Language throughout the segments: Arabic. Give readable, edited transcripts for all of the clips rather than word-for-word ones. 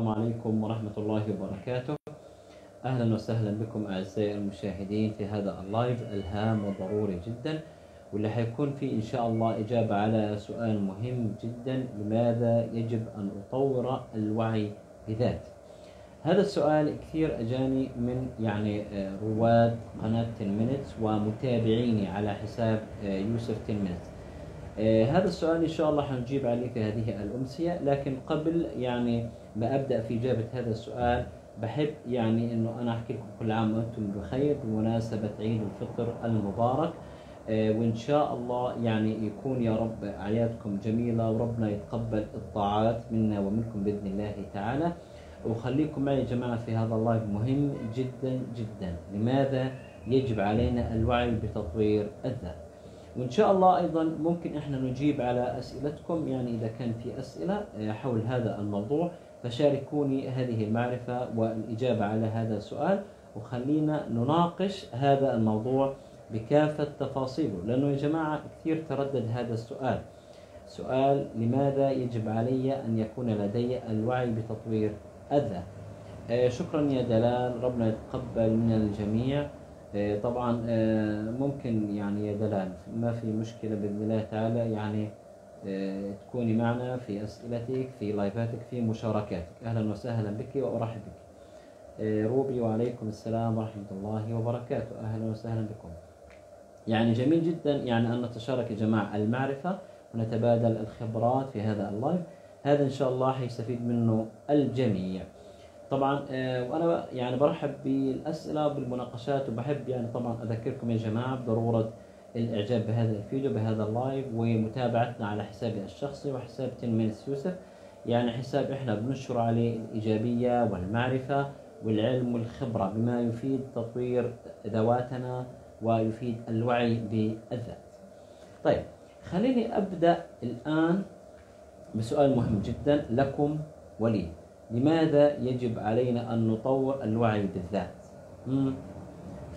السلام عليكم ورحمة الله وبركاته. أهلا وسهلا بكم أعزائي المشاهدين في هذا اللايف الهام وضروري جدا، واللي حيكون فيه إن شاء الله إجابة على سؤال مهم جدا: لماذا يجب أن أطور الوعي بذات؟ هذا السؤال كثير أجاني من رواد قناة 10 minutes ومتابعيني على حساب يوسف 10 minutes. هذا السؤال إن شاء الله حنجيب عليه في هذه الأمسية، لكن قبل ما أبدأ في إجابة هذا السؤال بحب إنه أنا أحكي لكم كل عام وأنتم بخير بمناسبة عيد الفطر المبارك، وإن شاء الله يكون يا رب أعيادكم جميلة وربنا يتقبل الطاعات منا ومنكم بإذن الله تعالى. وخليكم معي يا جماعة في هذا اللايف مهم جدا جدا: لماذا يجب علينا الوعي بتطوير الذات؟ وإن شاء الله أيضا ممكن إحنا نجيب على أسئلتكم، إذا كان في أسئلة حول هذا الموضوع فشاركوني هذه المعرفة والإجابة على هذا السؤال، وخلينا نناقش هذا الموضوع بكافة تفاصيله، لأنه يا جماعة كثير تردد هذا السؤال. سؤال: لماذا يجب علي أن يكون لدي الوعي بتطوير الذات؟ شكرا يا دلال، ربنا يتقبل من الجميع. طبعا ممكن يا دلال ما في مشكلة بإذن الله تعالى، تكوني معنا في أسئلتك في لايفاتك في مشاركاتك. أهلا وسهلا بك وأرحب بك. روبي وعليكم السلام ورحمة الله وبركاته، أهلا وسهلا بكم. جميل جدا أن نتشارك يا جماعة المعرفة ونتبادل الخبرات في هذا اللايف، هذا إن شاء الله حيستفيد منه الجميع. طبعا وانا برحب بالاسئله بالمناقشات، وبحب طبعا اذكركم يا جماعه بضروره الاعجاب بهذا الفيديو بهذا اللايف، ومتابعتنا على حسابي الشخصي وحساب 10 minutes يوسف، حساب احنا بننشر عليه الايجابيه والمعرفه والعلم والخبره بما يفيد تطوير ذواتنا ويفيد الوعي بالذات. طيب خليني ابدا الان بسؤال مهم جدا لكم ولي: لماذا يجب علينا أن نطور الوعي بالذات؟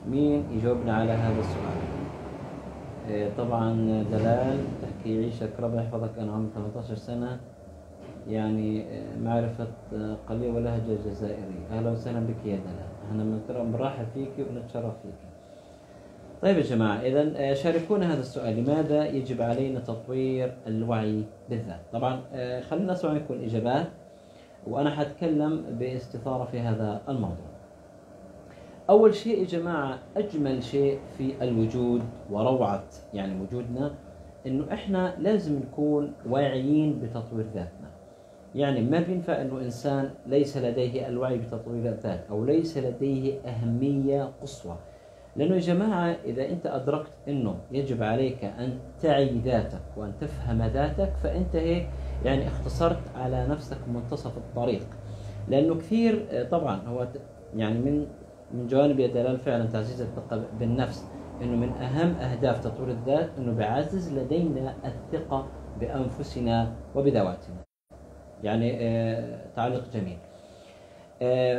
مين يجاوبنا على هذا السؤال؟ طبعا دلال تحكي يعيشك ربنا يحفظك، أنا عمري 18 سنة، معرفة قليلة ولهجة جزائرية. أهلا وسهلا بك يا دلال، أنا بنرحب فيك وبنتشرف فيك. طيب يا جماعة، إذا شاركونا هذا السؤال: لماذا يجب علينا تطوير الوعي بالذات؟ طبعا خلينا نسمع منكم الإجابات، وأنا حتكلم باستثارة في هذا الموضوع. أول شيء يا جماعة، أجمل شيء في الوجود وروعة وجودنا إنه إحنا لازم نكون واعيين بتطوير ذاتنا. ما بينفع إنه إنسان ليس لديه الوعي بتطوير الذات أو ليس لديه أهمية قصوى، لأنه يا جماعة إذا أنت أدركت إنه يجب عليك أن تعي ذاتك وأن تفهم ذاتك، فأنت هيك اختصرت على نفسك منتصف الطريق. لأنه كثير طبعا هو من جوانب يا دلال فعلا تعزيز الثقة بالنفس، إنه من أهم أهداف تطوير الذات إنه بيعزز لدينا الثقة بأنفسنا وبذواتنا. تعليق جميل.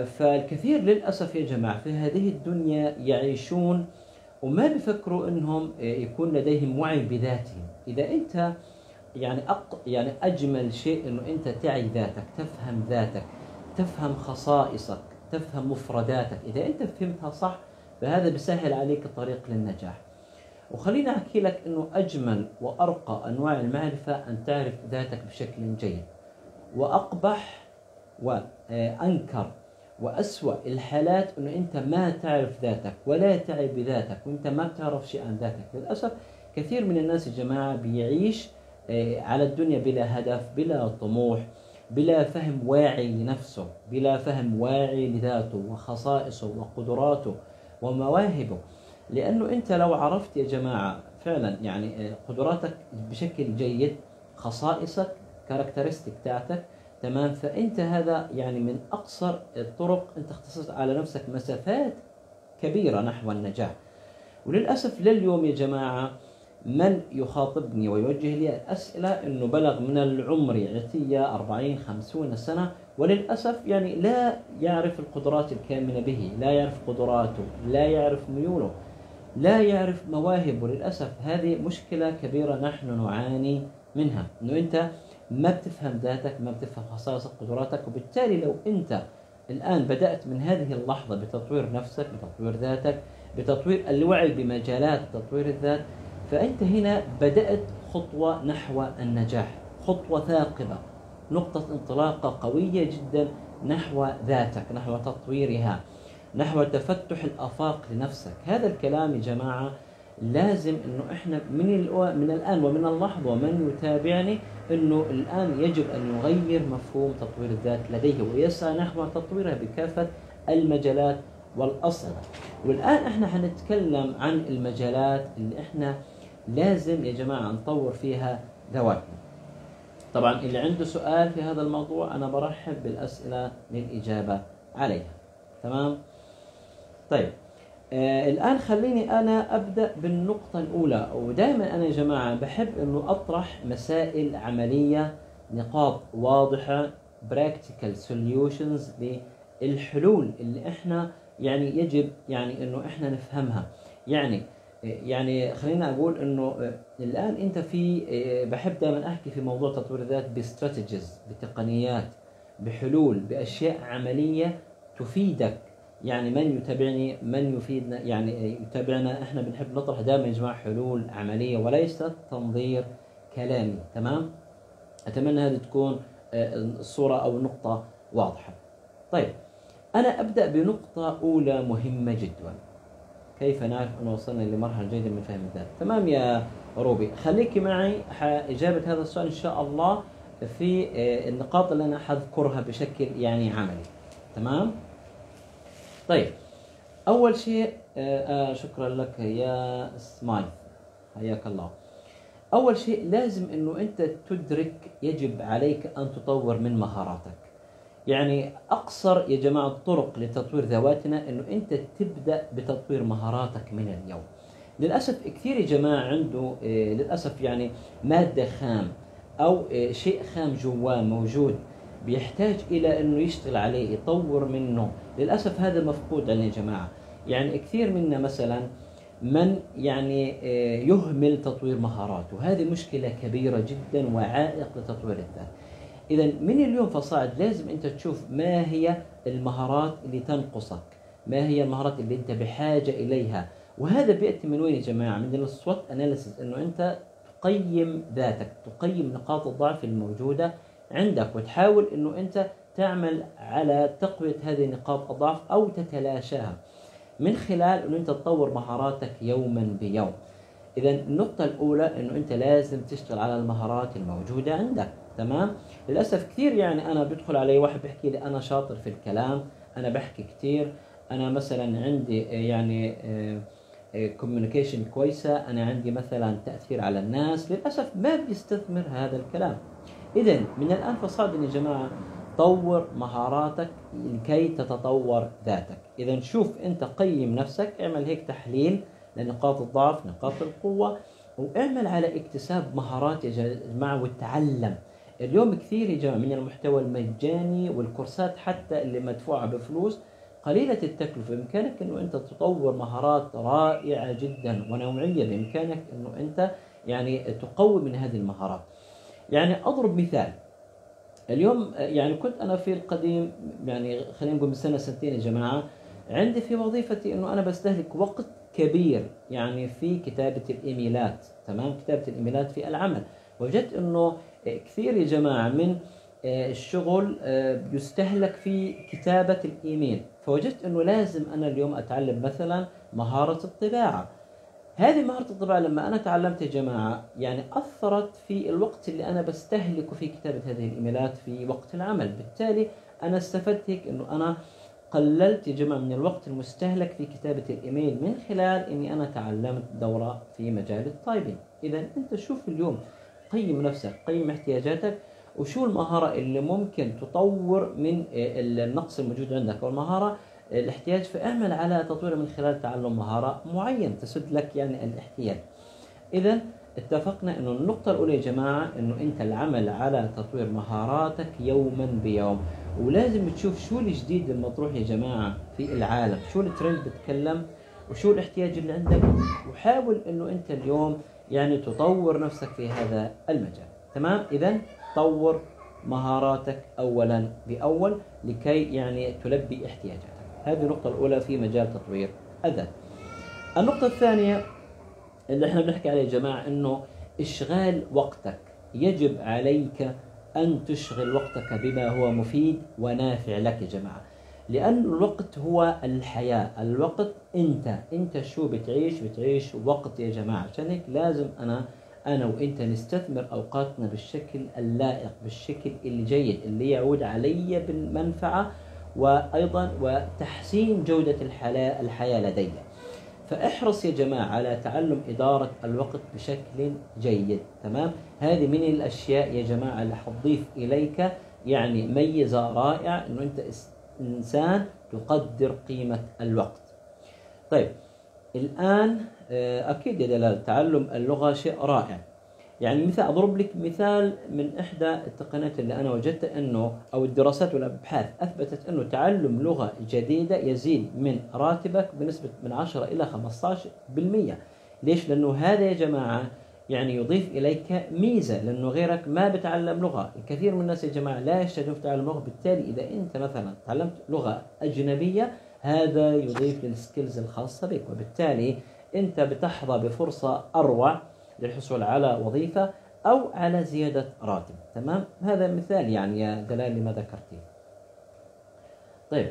فالكثير للأسف يا جماعة في هذه الدنيا يعيشون وما بيفكروا إنهم يكون لديهم وعي بذاتهم. إذا أنت أجمل شيء إنه أنت تعي ذاتك، تفهم ذاتك، تفهم خصائصك، تفهم مفرداتك. إذا أنت فهمتها صح فهذا بيسهل عليك الطريق للنجاح. وخليني أحكي لك إنه أجمل وأرقى أنواع المعرفة أن تعرف ذاتك بشكل جيد. وأقبح وأنكر وأسوأ الحالات إنه أنت ما تعرف ذاتك ولا تعي بذاتك وأنت ما بتعرف شيء عن ذاتك. للأسف كثير من الناس يا جماعة بيعيش على الدنيا بلا هدف، بلا طموح، بلا فهم واعي لنفسه، بلا فهم واعي لذاته وخصائصه وقدراته ومواهبه. لأنه أنت لو عرفت يا جماعة فعلا قدراتك بشكل جيد، خصائصك، كاركترستيك تاعتك تمام، فأنت هذا من أقصر الطرق أنت اختصرت على نفسك مسافات كبيرة نحو النجاح. وللأسف لليوم يا جماعة من يخاطبني ويوجه لي الأسئلة إنه بلغ من العمر عتية 40-50 سنة، وللأسف لا يعرف القدرات الكامنة به، لا يعرف قدراته، لا يعرف ميوله، لا يعرف مواهبه. للأسف هذه مشكلة كبيرة نحن نعاني منها، إنه أنت ما بتفهم ذاتك، ما بتفهم خصائصك، قدراتك. وبالتالي لو أنت الآن بدأت من هذه اللحظة بتطوير نفسك، بتطوير ذاتك، بتطوير الوعي بمجالات تطوير الذات، فأنت هنا بدأت خطوة نحو النجاح، خطوة ثاقبة، نقطة انطلاقة قوية جدا نحو ذاتك، نحو تطويرها، نحو تفتح الآفاق لنفسك. هذا الكلام يا جماعة لازم انه احنا من الآن ومن اللحظة، ومن يتابعني انه الآن يجب ان يغير مفهوم تطوير الذات لديه ويسعى نحو تطويرها بكافة المجالات والأصعدة. والآن احنا حنتكلم عن المجالات اللي احنا لازم يا جماعة نطور فيها ذواتنا. طبعا اللي عنده سؤال في هذا الموضوع انا برحب بالأسئلة للإجابة عليها. تمام؟ طيب الآن خليني أنا أبدأ بالنقطة الأولى. ودائما أنا يا جماعة بحب أنه أطرح مسائل عملية، نقاط واضحة، practical solutions للحلول اللي إحنا يعني يجب يعني أنه إحنا نفهمها. يعني خلينا أقول أنه الآن أنت بحب دائما أحكي في موضوع تطوير الذات باستراتيجيز، بتقنيات، بحلول، بأشياء عملية تفيدك. يعني من يتابعني، من يفيدنا، يعني يتابعنا، احنا بنحب نطرح دائما يا جماعه حلول عمليه وليست تنظير كلامي. تمام؟ اتمنى هذه تكون الصوره او النقطه واضحه. طيب انا ابدا بنقطه اولى مهمه جدا، كيف نعرف ان وصلنا لمرحله جيده من فهم الذات. تمام يا روبي، خليكي معي اجابه هذا السؤال ان شاء الله في النقاط اللي انا حذكرها بشكل يعني عملي. تمام؟ طيب أول شيء شكرا لك يا سمايل، حياك الله. أول شيء لازم إنه أنت تدرك يجب عليك أن تطور من مهاراتك. يعني أقصر يا جماعة الطرق لتطوير ذواتنا إنه أنت تبدأ بتطوير مهاراتك من اليوم. للأسف كثير يا جماعة عنده للأسف يعني مادة خام أو شيء خام جواه موجود بيحتاج إلى أنه يشتغل عليه، يطور منه. للأسف هذا مفقود عندنا يا جماعة. يعني كثير منا مثلا من يعني يهمل تطوير مهاراته، وهذه مشكلة كبيرة جدا وعائق لتطوير الذات. إذا من اليوم فصاعد لازم أنت تشوف ما هي المهارات اللي تنقصك، ما هي المهارات اللي أنت بحاجة إليها. وهذا بيأتي من وين يا جماعة؟ من السوت أناليسيس، أنه أنت تقيم ذاتك، تقيم نقاط الضعف الموجودة عندك، وتحاول انه انت تعمل على تقوية هذه نقاط الضعف او تتلاشاها من خلال انه انت تطور مهاراتك يوما بيوم. اذا النقطة الاولى انه انت لازم تشتغل على المهارات الموجودة عندك. تمام؟ للأسف كثير يعني انا بدخل علي واحد بيحكي لي انا شاطر في الكلام، انا بحكي كثير، انا مثلا عندي يعني كوميونيكيشن كويسة، انا عندي مثلا تأثير على الناس. للأسف ما بيستثمر هذا الكلام. إذا من الآن فصاعد يا جماعة طور مهاراتك لكي تتطور ذاتك. إذا شوف أنت، قيم نفسك، اعمل هيك تحليل لنقاط الضعف، نقاط القوة، واعمل على اكتساب مهارات يا جماعة وتعلم. اليوم كثير يا جماعة من المحتوى المجاني والكورسات حتى اللي مدفوعة بفلوس قليلة التكلفة، بإمكانك أنه أنت تطور مهارات رائعة جدا ونوعية، بإمكانك أنه أنت يعني تقوي من هذه المهارات. يعني أضرب مثال، اليوم يعني كنت أنا في القديم يعني خلينا نقول من سنة سنتين يا جماعة، عندي في وظيفتي أنه أنا بستهلك وقت كبير يعني في كتابة الإيميلات. تمام؟ كتابة الإيميلات في العمل. وجدت أنه كثير يا جماعة من الشغل يستهلك في كتابة الإيميل، فوجدت أنه لازم أنا اليوم أتعلم مثلا مهارة الطباعة. هذه مهارة الطباعة لما أنا تعلمت يا جماعة يعني أثرت في الوقت اللي أنا بستهلكه في كتابة هذه الإيميلات في وقت العمل. بالتالي أنا استفدت هيك أنه أنا قللت يا جماعة من الوقت المستهلك في كتابة الإيميل من خلال أني أنا تعلمت دورة في مجال التايبين. إذا أنت شوف اليوم، قيم نفسك، قيم احتياجاتك، وشو المهارة اللي ممكن تطور من النقص الموجود عندك، والمهارة الاحتياج، فاعمل على تطويره من خلال تعلم مهارة معينة تسد لك يعني الاحتياج. إذا اتفقنا إنه النقطة الأولى يا جماعة إنه أنت العمل على تطوير مهاراتك يوما بيوم، ولازم تشوف شو الجديد المطروح يا جماعة في العالم، شو الترند بتكلم، وشو الاحتياج اللي عندك، وحاول إنه أنت اليوم يعني تطور نفسك في هذا المجال. تمام؟ إذا طور مهاراتك أولا بأول لكي يعني تلبي احتياجاتك. هذه النقطة الأولى في مجال تطوير الذات. النقطة الثانية اللي احنا بنحكي عليه يا جماعة إنه إشغال وقتك، يجب عليك أن تشغل وقتك بما هو مفيد ونافع لك يا جماعة، لأن الوقت هو الحياة، الوقت أنت شو بتعيش وقت يا جماعة، عشان هيك لازم أنا وأنت نستثمر أوقاتنا بالشكل اللائق، بالشكل الجيد اللي يعود علي بالمنفعة وأيضا وتحسين جودة الحياة لدي. فاحرص يا جماعة على تعلم إدارة الوقت بشكل جيد، تمام؟ هذه من الأشياء يا جماعة اللي حتضيف إليك يعني ميزة رائعة، إنه أنت إنسان تقدر قيمة الوقت. طيب الآن أكيد يا دلال تعلم اللغة شيء رائع. يعني مثال أضرب لك مثال من إحدى التقنيات اللي أنا وجدتها إنه أو الدراسات والأبحاث أثبتت إنه تعلم لغة جديدة يزيد من راتبك بنسبة من 10 إلى 15%. ليش؟ لأنه هذا يا جماعة يعني يضيف إليك ميزة، لأنه غيرك ما بتعلم لغة. الكثير من الناس يا جماعة لا يشتغلون في تعلم لغة، بالتالي إذا أنت مثلا تعلمت لغة أجنبية هذا يضيف للسكيلز الخاصة بك، وبالتالي أنت بتحظى بفرصة أروع للحصول على وظيفة أو على زيادة راتب، تمام؟ هذا مثال يعني يا دلال لما ذكرتيه. طيب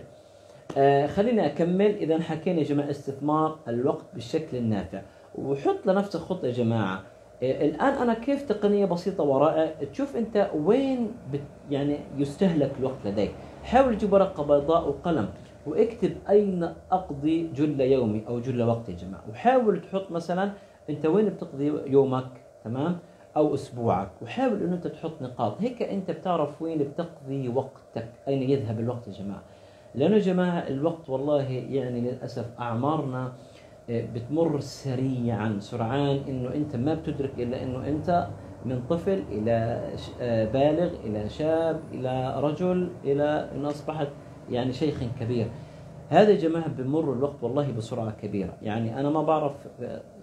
خلينا أكمل. إذا حكينا يا جماعة استثمار الوقت بالشكل النافع، وحط لنفسك خطة يا جماعة. الآن أنا كيف تقنية بسيطة ورائعة تشوف أنت وين يعني يستهلك الوقت لديك. حاول تجيب ورقة بيضاء وقلم واكتب أين أقضي جلة يومي أو جلة وقتي يا جماعة، وحاول تحط مثلا أنت وين بتقضي يومك، تمام؟ أو أسبوعك، وحاول إنه أنت تحط نقاط، هيك أنت بتعرف وين بتقضي وقتك، أين يذهب الوقت يا جماعة. لأنه يا جماعة الوقت والله يعني للأسف أعمارنا بتمر سريعا سرعان، إنه أنت ما بتدرك إلا إنه أنت من طفل إلى بالغ إلى شاب إلى رجل إلى أن أصبحت يعني شيخ كبير. هذا يا جماعة بمر الوقت والله بسرعة كبيرة، يعني أنا ما بعرف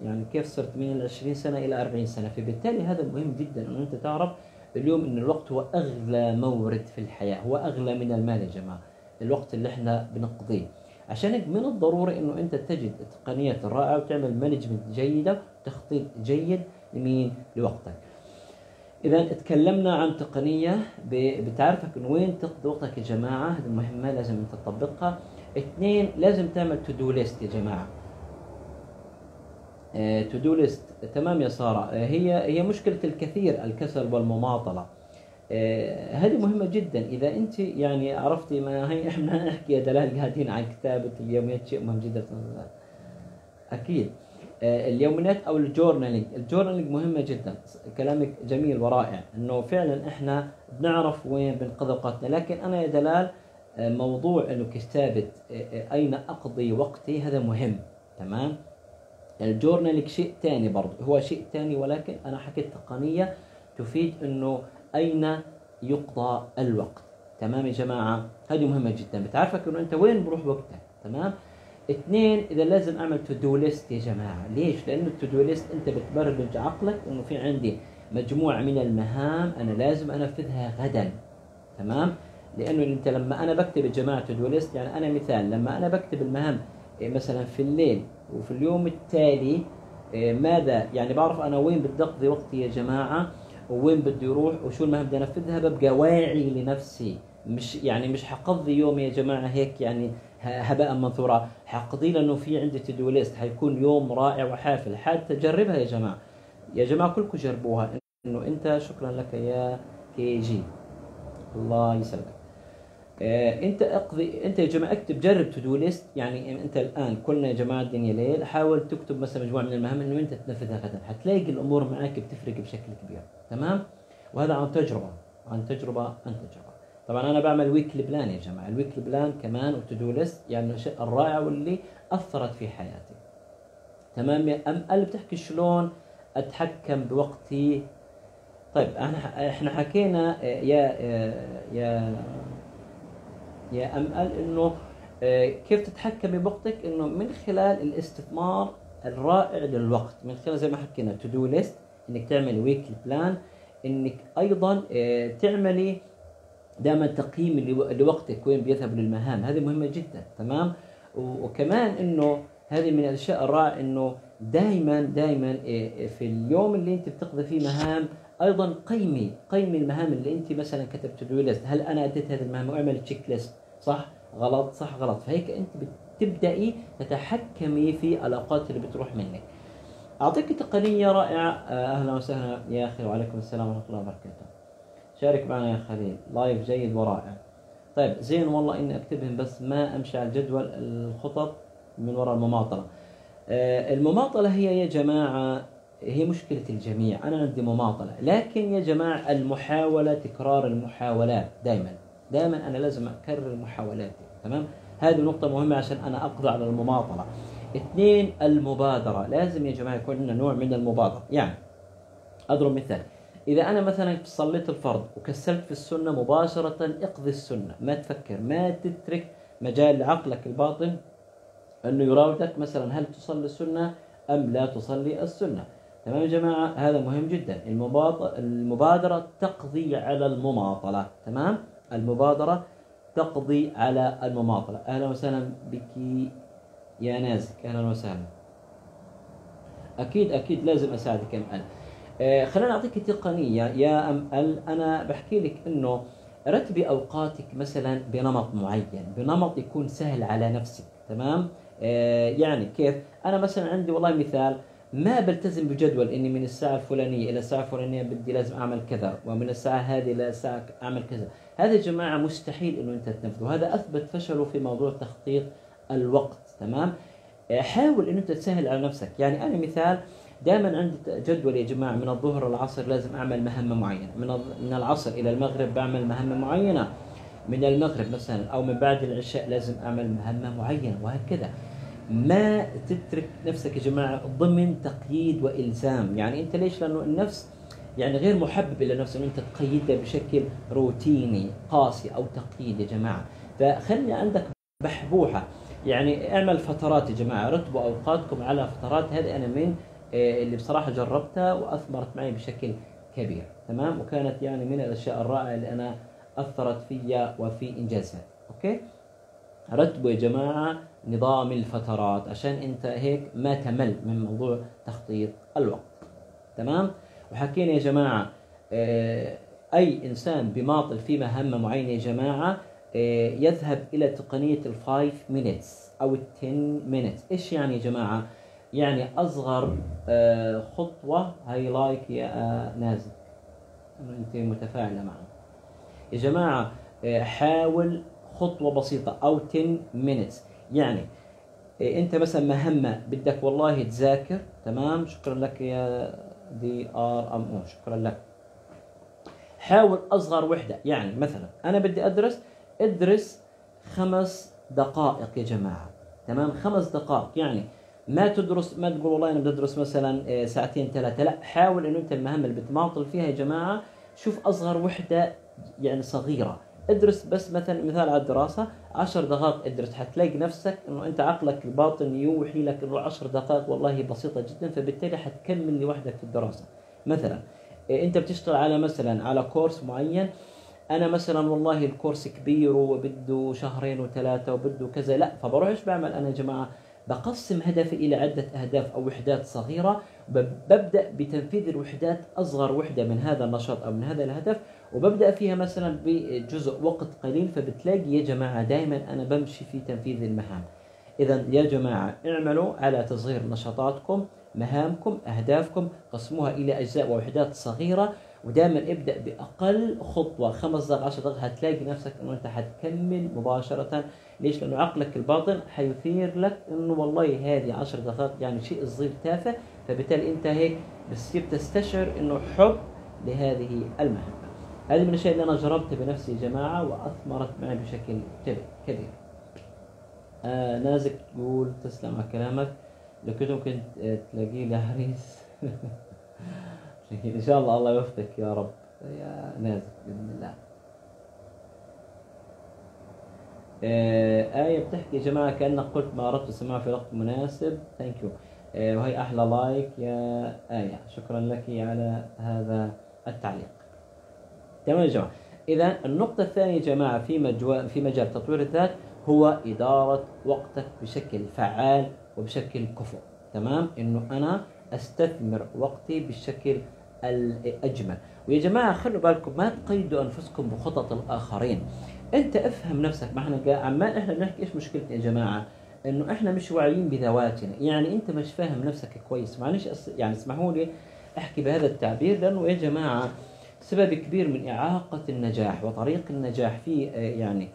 يعني كيف صرت من 20 سنة إلى 40 سنة، فبالتالي هذا مهم جدا أن أنت تعرف اليوم أن الوقت هو أغلى مورد في الحياة، هو أغلى من المال يا جماعة، الوقت اللي إحنا بنقضيه. عشان من الضروري أنه أنت تجد التقنيات الرائعة وتعمل مانجمنت جيدة، تخطيط جيد لمين؟ لوقتك. إذا تكلمنا عن تقنية بتعرفك إنه وين تقضي وقتك يا جماعة، هذه المهمة لازم أنت تطبقها. 2 لازم تعمل تو دو ليست يا جماعة. تو دو ليست، تمام يا سارة. هي مشكلة الكثير الكسل والمماطلة. هذه مهمة جدا. إذا أنت يعني عرفتي ما هي إحنا نحكي يا دلال قاعدين عن كتابة اليوميات، شيء مهم جدا أكيد. اليوميات أو الجورنالينج، الجورنالينج مهمة جدا. كلامك جميل ورائع إنه فعلا إحنا بنعرف وين بنقضي وقتنا، لكن أنا يا دلال موضوع انه كتابة اين اقضي وقتي هذا مهم، تمام؟ الجورنالينج شيء ثاني برضه، هو شيء ثاني، ولكن انا حكيت تقنية تفيد انه اين يقضى الوقت، تمام يا جماعة؟ هذه مهمة جدا، بتعرفك انه انت وين بروح وقتك، تمام؟ 2 اذا لازم اعمل تو دو ليست يا جماعة. ليش؟ لانه التو دو ليست انت بتبرمج عقلك انه في عندي مجموعة من المهام انا لازم انفذها غدا، تمام؟ لأنه أنت لما أنا بكتب يا جماعة تو دو ليست، يعني أنا مثال لما أنا بكتب المهام مثلا في الليل وفي اليوم التالي ماذا يعني بعرف أنا وين بدي أقضي وقتي يا جماعة، وين بدي أروح وشو المهام بدي أنفذها، ببقى واعي لنفسي، مش حقضي يومي يا جماعة هيك يعني هباء منثورا، حقضي لأنه في عندي تو دو ليست، حيكون يوم رائع وحافل. حتى جربها يا جماعة، يا جماعة كلكم جربوها. إنه أنت شكرا لك يا كي جي، الله يسلمك. انت اقضي، انت يا جماعه اكتب، جرب تو دو ليست. يعني انت الان كلنا يا جماعه الدنيا ليل، حاول تكتب مثلا مجموعه من المهام انه انت تنفذها غدا، حتلاقي الامور معك بتفرق بشكل كبير، تمام؟ وهذا عن تجربه. طبعا انا بعمل ويكلي بلان يا جماعه، الويكلي بلان كمان وتو دو ليست يعني الشيء الرائع واللي اثرت في حياتي، تمام؟ اللي بتحكي شلون اتحكم بوقتي. طيب احنا حكينا يا أمل إنه كيف تتحكم بوقتك، إنه من خلال الاستثمار الرائع للوقت، من خلال زي ما حكينا تو دو ليست، إنك تعمل ويكلي بلان، انك ايضا تعملي دائما تقييم لوقتك وين بيذهب للمهام، هذه مهمه جدا. تمام، وكمان انه هذه من الاشياء الرائعه انه دائما في اليوم اللي انت بتقضي فيه مهام ايضا قيمي المهام اللي انت مثلا كتبت تو ليست، هل انا اديت هذه المهمه، واعمل تشيك ليست صح غلط صح غلط، فهيك انت بتبداي تتحكمي في الاوقات اللي بتروح منك. اعطيك تقنيه رائعه. اهلا وسهلا يا اخي، وعليكم السلام ورحمه الله وبركاته. شارك معنا يا خليل، لايف جيد ورائع. طيب زين والله اني اكتبهم بس ما امشي على الجدول، الخطط من وراء المماطله. المماطله هي يا جماعه هي مشكله الجميع، انا عندي مماطله، لكن يا جماعه المحاوله، تكرار المحاولات، دائما انا لازم اكرر محاولاتي. تمام، هذه نقطه مهمه عشان انا اقضي على المماطله. اثنين، المبادره، لازم يا جماعه يكون عندنا نوع من المبادره. يعني اضرب مثال، اذا انا مثلا صليت الفرض وكسلت في السنه مباشره، اقضي السنه، ما تفكر، ما تترك مجال لعقلك الباطن انه يراودك مثلا هل تصلي السنه ام لا تصلي السنه. تمام يا جماعه، هذا مهم جدا. المبادره تقضي على المماطله. تمام، المبادره تقضي على المماطله. اهلا وسهلا بك يا نازك، اهلا وسهلا. اكيد لازم اساعدك يا مال. خليني اعطيك تقنيه يا مال، انا بحكي لك انه رتبي اوقاتك مثلا بنمط معين، بنمط يكون سهل على نفسك. تمام، يعني كيف؟ انا مثلا عندي والله مثال، ما بلتزم بجدول اني من الساعه الفلانيه الى الساعه الفلانيه بدي لازم اعمل كذا، ومن الساعه هذه الى الساعه اعمل كذا. هذا يا جماعه مستحيل انه انت تنفذه، هذا اثبت فشله في موضوع تخطيط الوقت. تمام، حاول انه انت تسهل على نفسك. يعني انا مثال دائما عندي جدول يا جماعه، من الظهر للعصر لازم اعمل مهمه معينه، من العصر الى المغرب بعمل مهمه معينه، من المغرب مثلا او من بعد العشاء لازم اعمل مهمه معينه، وهكذا. ما تترك نفسك يا جماعه ضمن تقييد والزام. يعني انت ليش؟ لانه النفس يعني غير محبب الى نفسه ان انت تقيدها بشكل روتيني قاسي او تقييد يا جماعه. فخلي عندك بحبوحه، يعني اعمل فترات يا جماعه، رتبوا اوقاتكم على فترات. هذه انا من اللي بصراحه جربتها واثمرت معي بشكل كبير. تمام، وكانت يعني من الاشياء الرائعه اللي انا اثرت فيا وفي انجازها. اوكي، رتبوا يا جماعه نظام الفترات عشان انت هيك ما تمل من موضوع تخطيط الوقت. تمام، وحكينا يا جماعه اي انسان بماطل في مهمه معينه يا جماعه يذهب الى تقنيه الفايف مينتس او التن مينتس. ايش يعني يا جماعه؟ يعني اصغر خطوه. هاي لايك يا نازل انه انت متفاعله معنا يا جماعه. حاول خطوه بسيطه او 10 minutes. يعني انت مثلا مهمه بدك والله تذاكر. تمام، شكرا لك يا DRMO، شكرا لك. حاول اصغر وحده، يعني مثلا انا بدي ادرس 5 دقائق يا جماعه. تمام، 5 دقائق، يعني ما تدرس، ما تقول والله انا بدي ادرس مثلا ساعتين ثلاثه، لا، حاول انه انت المهمه اللي بتماطل فيها يا جماعه شوف اصغر وحده، يعني صغيره، ادرس بس مثلا مثال على الدراسه 10 دقائق ادرس، حتلاقي نفسك انه انت عقلك الباطن يوحي لك انه 10 دقائق والله بسيطه جدا، فبالتالي حتكمل لوحدك في الدراسه. مثلا انت بتشتغل على مثلا على كورس معين، انا مثلا والله الكورس كبير وبده شهرين وثلاثه وبده كذا، لا، فبروح ايش بعمل انا يا جماعه؟ بقسم هدفي الى عده اهداف او وحدات صغيره، ببدا بتنفيذ الوحدات، اصغر وحده من هذا النشاط او من هذا الهدف، وببدا فيها مثلا بجزء وقت قليل، فبتلاقي يا جماعه دائما انا بمشي في تنفيذ المهام. اذا يا جماعه اعملوا على تصغير نشاطاتكم، مهامكم، اهدافكم، قسموها الى اجزاء ووحدات صغيره، ودائما ابدا باقل خطوه 5 دقائق 10 دقائق، هتلاقي نفسك انه انت حتكمل مباشره. ليش؟ لانه عقلك الباطن حيثير لك انه والله هذه 10 دقائق يعني شيء صغير تافه، فبالتالي انت هيك بتصير تستشعر انه حب لهذه المهمه. هذه من الاشياء اللي انا جربتها بنفسي يا جماعه واثمرت معي بشكل كبير. نازك يقول تسلم على كلامك، لو كنت ممكن تلاقيه لعريس. ان شاء الله، الله يوفقك يا رب يا نازك باذن الله. آية بتحكي يا جماعة كأنك قلت ما أردت السماع في وقت مناسب. ثانك يو، وهي أحلى لايك يا آية، شكرا لك على هذا التعليق. تمام يا جماعه. اذا النقطه الثانيه يا جماعه في مجال تطوير الذات هو اداره وقتك بشكل فعال وبشكل كفؤ. تمام، انه انا استثمر وقتي بالشكل الاجمل. ويا جماعه خلوا بالكم ما تقيدوا انفسكم بخطط الاخرين. انت افهم نفسك، ما احنا عمال احنا بنحكي ايش مشكلتنا يا جماعه؟ انه احنا مش واعيين بذواتنا، يعني انت مش فاهم نفسك كويس، معلش يعني اسمحوا لي احكي بهذا التعبير، لانه يا جماعه سبب كبير من اعاقه النجاح وطريق النجاح في يعني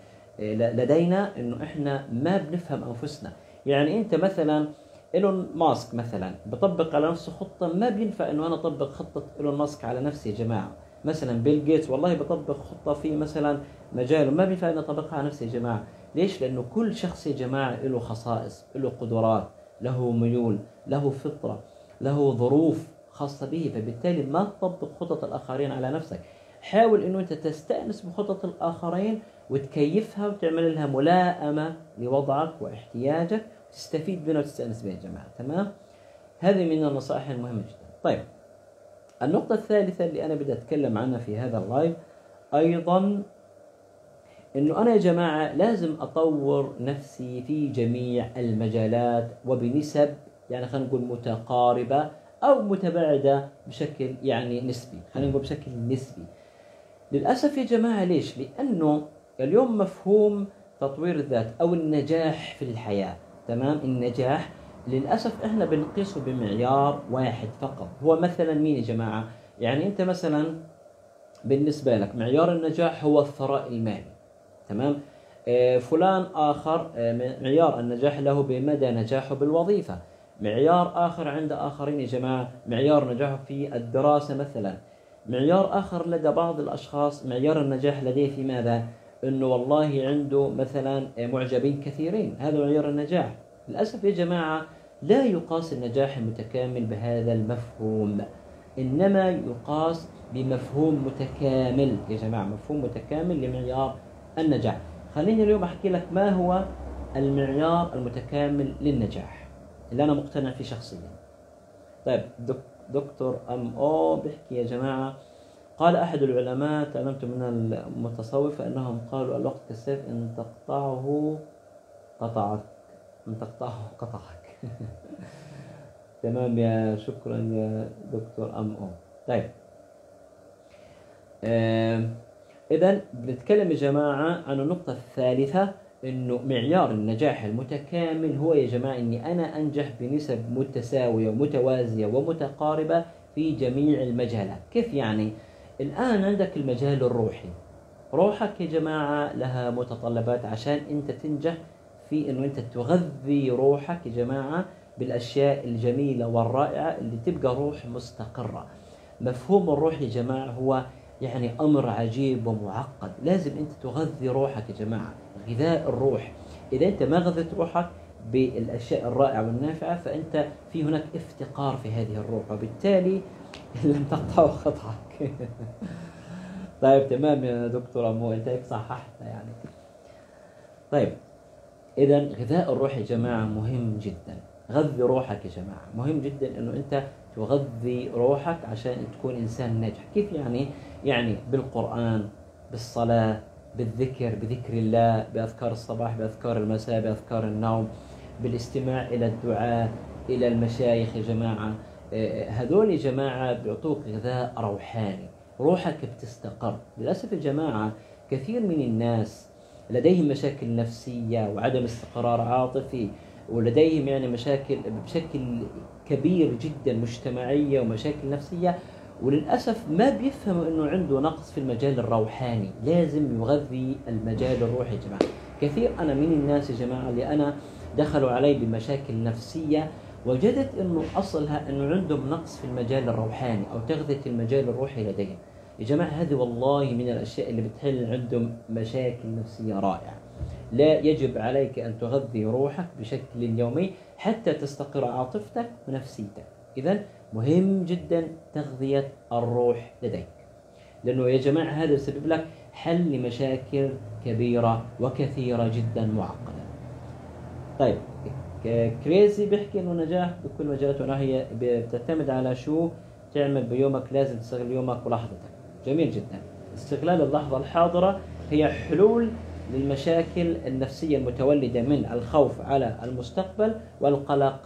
لدينا انه احنا ما بنفهم انفسنا. يعني انت مثلا إيلون ماسك مثلا بطبق على نفسه خطة، ما بينفع انه انا اطبق خطة إيلون ماسك على نفسي يا جماعة. مثلا بيل جيتس والله بطبق خطة في مثلا مجاله، ما بينفع اني اطبقها على نفسي يا جماعة. ليش؟ لأنه كل شخص يا جماعة له خصائص، له قدرات، له ميول، له فطرة، له ظروف خاصة به، فبالتالي ما تطبق خطط الآخرين على نفسك. حاول انه انت تستأنس بخطط الآخرين وتكيفها وتعمل لها ملائمة لوضعك واحتياجك، تستفيد منها وتستأنس بها يا جماعة. تمام؟ هذه من النصائح المهمة جدا. طيب النقطة الثالثة اللي أنا بدي أتكلم عنها في هذا اللايف أيضا، إنه أنا يا جماعة لازم أطور نفسي في جميع المجالات وبنسب يعني خلينا نقول متقاربة أو متباعدة بشكل يعني نسبي، خلينا نقول بشكل نسبي. للأسف يا جماعة ليش؟ لأنه اليوم مفهوم تطوير الذات أو النجاح في الحياة، تمام، النجاح للأسف إحنا بنقيسه بمعيار واحد فقط، هو مثلا مين يا جماعة؟ يعني أنت مثلا بالنسبة لك معيار النجاح هو الثراء المالي، تمام؟ فلان آخر معيار النجاح له بمدى نجاحه بالوظيفة، معيار آخر عند آخرين يا جماعة معيار نجاحه في الدراسة مثلا، معيار آخر لدى بعض الأشخاص معيار النجاح لديه في ماذا؟ إنه والله عنده مثلا معجبين كثيرين، هذا معيار النجاح. للأسف يا جماعة لا يقاس النجاح المتكامل بهذا المفهوم، إنما يقاس بمفهوم متكامل يا جماعة، مفهوم متكامل لمعيار النجاح. خليني اليوم أحكي لك ما هو المعيار المتكامل للنجاح اللي أنا مقتنع فيه شخصيا. طيب دكتور أم أو بحكي يا جماعة، قال أحد العلماء تعلمت من المتصوفة أنهم قالوا الوقت كالسيف، إن تقطعه قطعك، إن تقطعه قطعك. تمام، يا شكرا يا دكتور أم أو. طيب إذا بنتكلم يا جماعة عن النقطة الثالثة، إنه معيار النجاح المتكامل هو يا جماعة إني أنا أنجح بنسب متساوية ومتوازية ومتقاربة في جميع المجالات. كيف يعني؟ الآن عندك المجال الروحي، روحك يا جماعة لها متطلبات عشان أنت تنجح في أنه أنت تغذي روحك يا جماعة بالأشياء الجميلة والرائعة اللي تبقى روح مستقرة. مفهوم الروح يا جماعة هو يعني أمر عجيب ومعقد، لازم أنت تغذي روحك يا جماعة، غذاء الروح. إذا أنت ما غذيت روحك بالأشياء الرائعة والنافعة فأنت في هناك افتقار في هذه الروح، وبالتالي لم تقطعوا خطأك. طيب تمام يا دكتور أمو، أنت هيك صححت يعني. طيب إذا غذاء الروح يا جماعة مهم جدا، غذي روحك يا جماعة، مهم جدا إنه أنت تغذي روحك عشان تكون إنسان ناجح. كيف يعني؟ يعني بالقرآن، بالصلاة، بالذكر، بذكر الله، بأذكار الصباح، بأذكار المساء، بأذكار النوم، بالاستماع إلى الدعاء، إلى المشايخ يا جماعة. هذول يا جماعة بيعطوك غذاء روحاني، روحك بتستقر. للأسف يا جماعة كثير من الناس لديهم مشاكل نفسية وعدم استقرار عاطفي، ولديهم يعني مشاكل بشكل كبير جدا مجتمعية ومشاكل نفسية، وللأسف ما بيفهموا أنه عنده نقص في المجال الروحاني. لازم يغذي المجال الروحي يا جماعة. كثير أنا من الناس يا جماعة اللي أنا دخلوا علي بمشاكل نفسية، وجدت أنه أصلها أنه عندهم نقص في المجال الروحاني أو تغذية المجال الروحي لديهم. يا جماعة هذه والله من الأشياء اللي بتحل عندهم مشاكل نفسية رائعة. لا، يجب عليك أن تغذي روحك بشكل يومي حتى تستقر عاطفتك ونفسيتك. إذا مهم جدا تغذية الروح لديك، لأنه يا جماعة هذا يسبب لك حل لمشاكل كبيرة وكثيرة جدا معقدة. طيب كريزي بيحكي إنه النجاح بكل مجالات هي بتعتمد على شو تعمل بيومك، لازم تستغل يومك ولحظتك. جميل جدا. استغلال اللحظة الحاضرة هي حلول للمشاكل النفسية المتولدة من الخوف على المستقبل والقلق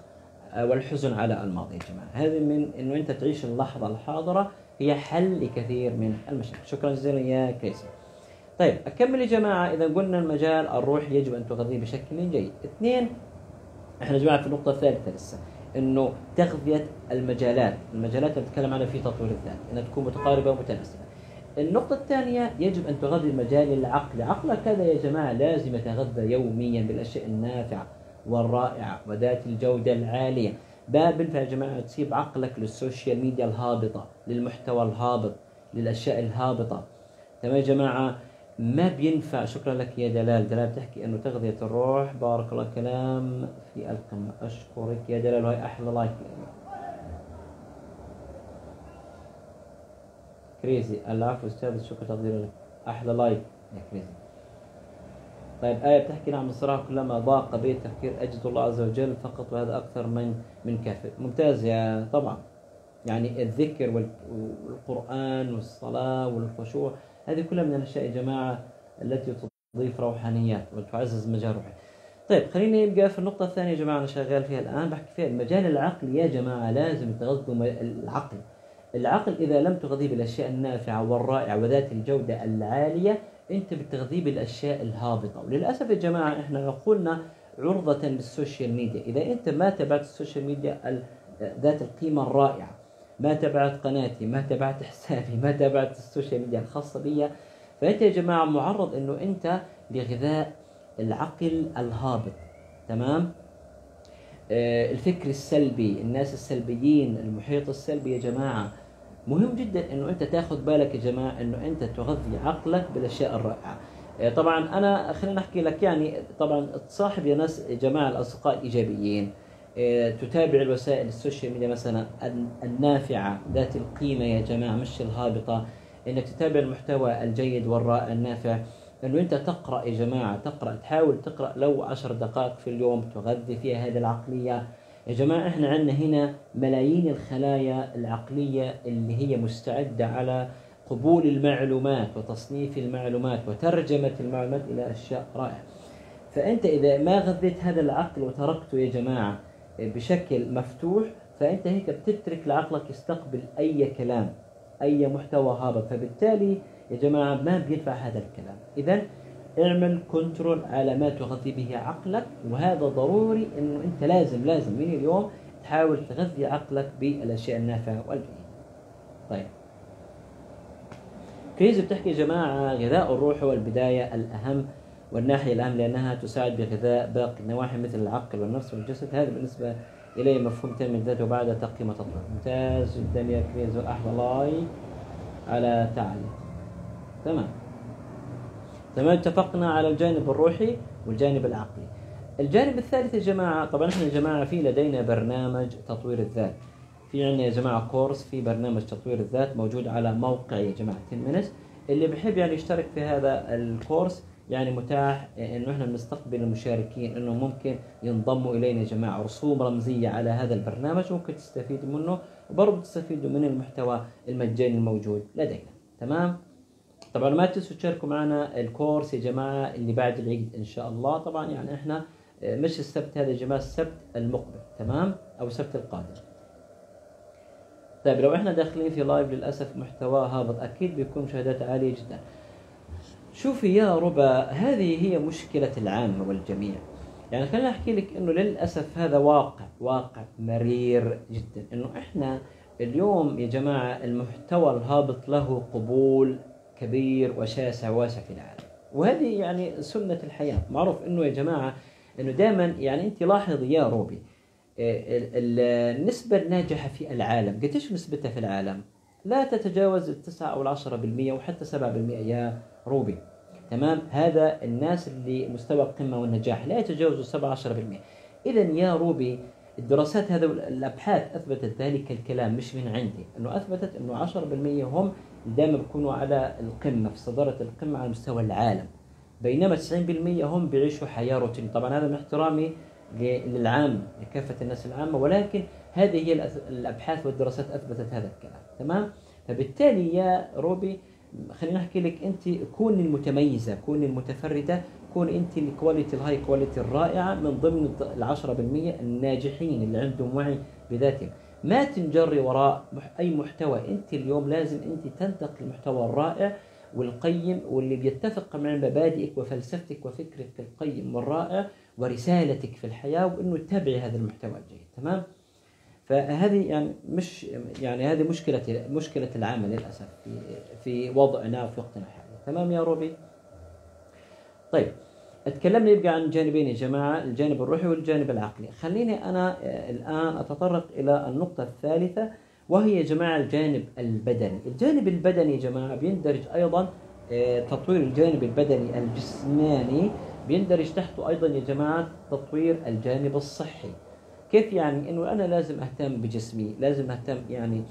والحزن على الماضي. يا جماعة هذه من أنه أنت تعيش اللحظة الحاضرة هي حل لكثير من المشاكل. شكرا جزيلا يا كريسي. طيب أكمل يا جماعة. إذا قلنا المجال الروحي يجب أن تغذيه بشكل جيد. اثنين، احنا يا جماعة في النقطة الثالثة لسه، أنه تغذية المجالات اللي نتكلم عنها في تطوير الذات أنها تكون متقاربة ومتناسبة. النقطة الثانية يجب أن تغذي المجال العقل. عقلك هذا يا جماعة لازم يتغذى يوميا بالأشياء النافعة والرائعة وذات الجودة العالية. باب يا جماعة تسيب عقلك للسوشيال ميديا الهابطة، للمحتوى الهابط، للأشياء الهابطة. تمام يا جماعة؟ ما بينفع. شكرا لك يا دلال. دلال تحكي أنه تغذية الروح. بارك الله كلام في القمة. أشكرك يا دلال وهي أحلى لايك. كريزي العفو استاذ، شكرا تقدير لك. احلى لايك يا كريزي. طيب آية بتحكي نعم الصراحة كلما ضاق بي التفكير أجد الله عز وجل فقط وهذا أكثر من كافي. ممتاز يا طبعا، يعني الذكر والقرآن والصلاة والخشوع هذه كلها من الأشياء يا جماعة التي تضيف روحانيات وتعزز مجال روحي. طيب خليني نبقى في النقطة الثانية يا جماعة أنا شغال فيها الآن، بحكي فيها المجال العقلي. يا جماعة لازم تغذوا العقل. العقل إذا لم تغذيه بالأشياء النافعة والرائعة وذات الجودة العالية أنت بتغذيه بالأشياء الهابطة. وللأسف يا جماعة إحنا عقولنا عرضة للسوشيال ميديا. إذا أنت ما تبعت السوشيال ميديا ذات القيمة الرائعة، ما تبعت قناتي، ما تبعت حسابي، ما تبعت السوشيال ميديا الخاصة بي، فأنت يا جماعة معرض إنه أنت لغذاء العقل الهابط. تمام؟ الفكر السلبي، الناس السلبيين، المحيط السلبي. يا جماعة مهم جدا انه انت تاخذ بالك يا جماعة انه انت تغذي عقلك بالاشياء الرائعة. طبعا انا خلينا احكي لك، يعني طبعا تصاحب يا ناس جماعة الاصدقاء الايجابيين، تتابع الوسائل السوشيال ميديا مثلا النافعة ذات القيمة يا جماعة مش الهابطة، انك تتابع المحتوى الجيد والرائع النافع، انه انت تقرا يا جماعه، تقرا، تحاول تقرا لو 10 دقائق في اليوم تغذي فيها هذه العقليه. يا جماعه احنا عندنا هنا ملايين الخلايا العقليه اللي هي مستعده على قبول المعلومات وتصنيف المعلومات وترجمه المعلومات الى اشياء رائعه. فانت اذا ما غذيت هذا العقل وتركته يا جماعه بشكل مفتوح، فانت هيك بتترك لعقلك يستقبل اي كلام، اي محتوى هابط، فبالتالي يا جماعة ما بيدفع هذا الكلام. إذا اعمل كنترول على ما تغذي به عقلك، وهذا ضروري إنه أنت لازم من اليوم تحاول تغذي عقلك بالأشياء النافعة والجيدة. طيب كريزي بتحكي يا جماعة غذاء الروح هو البداية الأهم والناحية الأهم لأنها تساعد بغذاء باقي النواحي مثل العقل والنفس والجسد. هذا بالنسبة إلي مفهوم تنمية الذات وبعدها تقييم التطور. ممتاز جدا يا كريزي، أحلى لايك على تعليق. تمام اتفقنا على الجانب الروحي والجانب العقلي. الجانب الثالث يا جماعة، طبعا احنا يا جماعة في لدينا برنامج تطوير الذات، في عندنا يا جماعة كورس في برنامج تطوير الذات موجود على موقعي يا جماعة 10 minutes. اللي بحب يعني يشترك في هذا الكورس يعني متاح انه احنا بنستقبل المشاركين انه ممكن ينضموا الينا يا جماعة. رسوم رمزية على هذا البرنامج ممكن تستفيدوا منه، وبرضه تستفيدوا من المحتوى المجاني الموجود لدينا. تمام؟ طبعا ما تنسوا تشاركوا معنا الكورس يا جماعه اللي بعد العيد ان شاء الله. طبعا يعني احنا مش السبت هذا يا جماعه، السبت المقبل. تمام او السبت القادم. طيب لو احنا داخلين في لايف للاسف محتوى هابط اكيد بيكون مشاهدات عاليه جدا. شوفي يا ربا، هذه هي مشكله العامه والجميع. يعني خليني احكي لك انه للاسف هذا واقع مرير جدا، انه احنا اليوم يا جماعه المحتوى الهابط له قبول كبير وشاسع واسع في العالم، وهذه يعني سنة الحياة. معروف انه يا جماعة انه دائما يعني انت لاحظي يا روبي النسبة الناجحة في العالم قديش نسبتها في العالم؟ لا تتجاوز 9 أو 10% وحتى 7% يا روبي. تمام؟ هذا الناس اللي مستوى القمة والنجاح لا يتجاوزوا 7 أو 10%. إذا يا روبي الدراسات هذا الأبحاث أثبتت ذلك الكلام، مش من عندي، أنه أثبتت أنه 10% هم دائما بيكونوا على القمة، في صدارة القمة على مستوى العالم، بينما 90% هم بيعيشوا حياة روتينية. طبعا هذا من احترامي للعام، لكافة الناس العامة، ولكن هذه هي الأبحاث والدراسات أثبتت هذا الكلام. تمام؟ فبالتالي يا روبي خلينا احكي لك انت كوني المتميزه، كوني المتفرده، كوني انت الكواليتي الهاي كواليتي الرائعه من ضمن ال10% الناجحين اللي عندهم وعي بذاتهم. ما تنجري وراء اي محتوى، انت اليوم لازم انت تنتقي المحتوى الرائع والقيم واللي بيتفق مع مبادئك وفلسفتك وفكرك القيم والرائع ورسالتك في الحياه، وانه تتبعي هذا المحتوى الجيد. تمام؟ فهذه يعني مش يعني هذه مشكله العامه للاسف في وضعنا وفي وقتنا الحالي. تمام يا روبي؟ طيب اتكلمنا يبقى عن جانبين يا جماعه، الجانب الروحي والجانب العقلي. خليني انا الان اتطرق الى النقطه الثالثه، وهي يا جماعه الجانب البدني. الجانب البدني يا جماعه بيندرج ايضا تطوير الجانب البدني الجسماني، بيندرج تحته ايضا يا جماعه تطوير الجانب الصحي. كيف يعني؟ انه انا لازم اهتم بجسمي، لازم اهتم يعني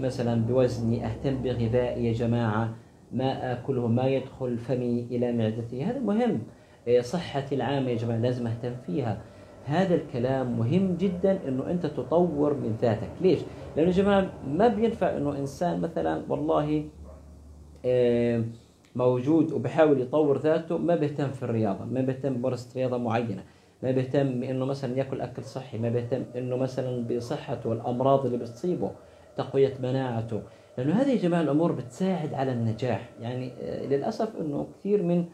مثلا بوزني، اهتم بغذائي يا جماعه، ما اكله ما يدخل فمي الى معدتي، هذا مهم. صحتي العامه يا جماعه لازم اهتم فيها. هذا الكلام مهم جدا انه انت تطور من ذاتك. ليش؟ لانه يا جماعه ما بينفع انه انسان مثلا والله موجود وبحاول يطور ذاته، ما بيهتم في الرياضه، ما بيهتم بممارسه رياضه معينه، ما بيهتم انه مثلا ياكل اكل صحي، ما بيهتم انه مثلا بصحته والامراض اللي بتصيبه، تقويه مناعته، لانه هذه يا جماعه الامور بتساعد على النجاح. يعني للاسف انه كثير من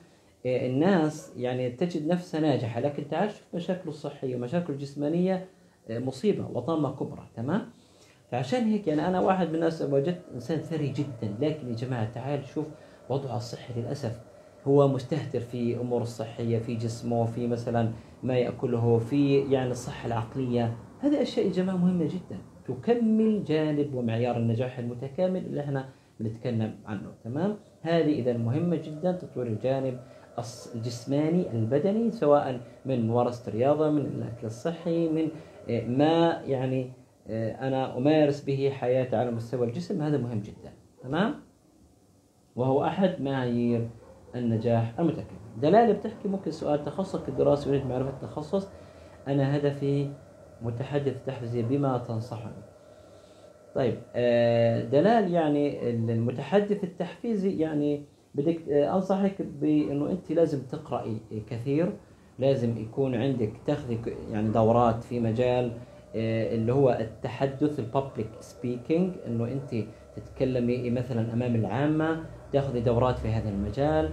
الناس يعني تجد نفسها ناجحه، لكن تعال شوف مشاكله الصحيه ومشاكله الجسمانيه، مصيبه وطامه كبرى. تمام؟ فعشان هيك يعني انا واحد من الناس وجدت انسان ثري جدا، لكن يا جماعه تعال شوف وضعه الصحي للاسف هو مستهتر في امور الصحيه، في جسمه، في مثلا ما ياكله، في يعني الصحه العقليه. هذه اشياء يا جماعه مهمه جدا تكمل جانب ومعيار النجاح المتكامل اللي احنا بنتكلم عنه. تمام؟ هذه اذا مهمه جدا تطوير الجانب الجسماني البدني، سواء من ممارسه الرياضه، من الاكل الصحي، من ما يعني انا امارس به حياتي على مستوى الجسم. هذا مهم جدا. تمام؟ وهو احد معايير النجاح المتكامل. دلاله بتحكي ممكن سؤال تخصصك الدراسي، اريد معرفه التخصص، انا هدفي متحدث تحفيزي، بما تنصحني؟ طيب دلال يعني المتحدث التحفيزي يعني بدك انصحك بانه انت لازم تقراي كثير، لازم يكون عندك تاخذي يعني دورات في مجال اللي هو التحدث الببليك سبيكينج، انه انت تتكلمي مثلا امام العامه، تاخذي دورات في هذا المجال،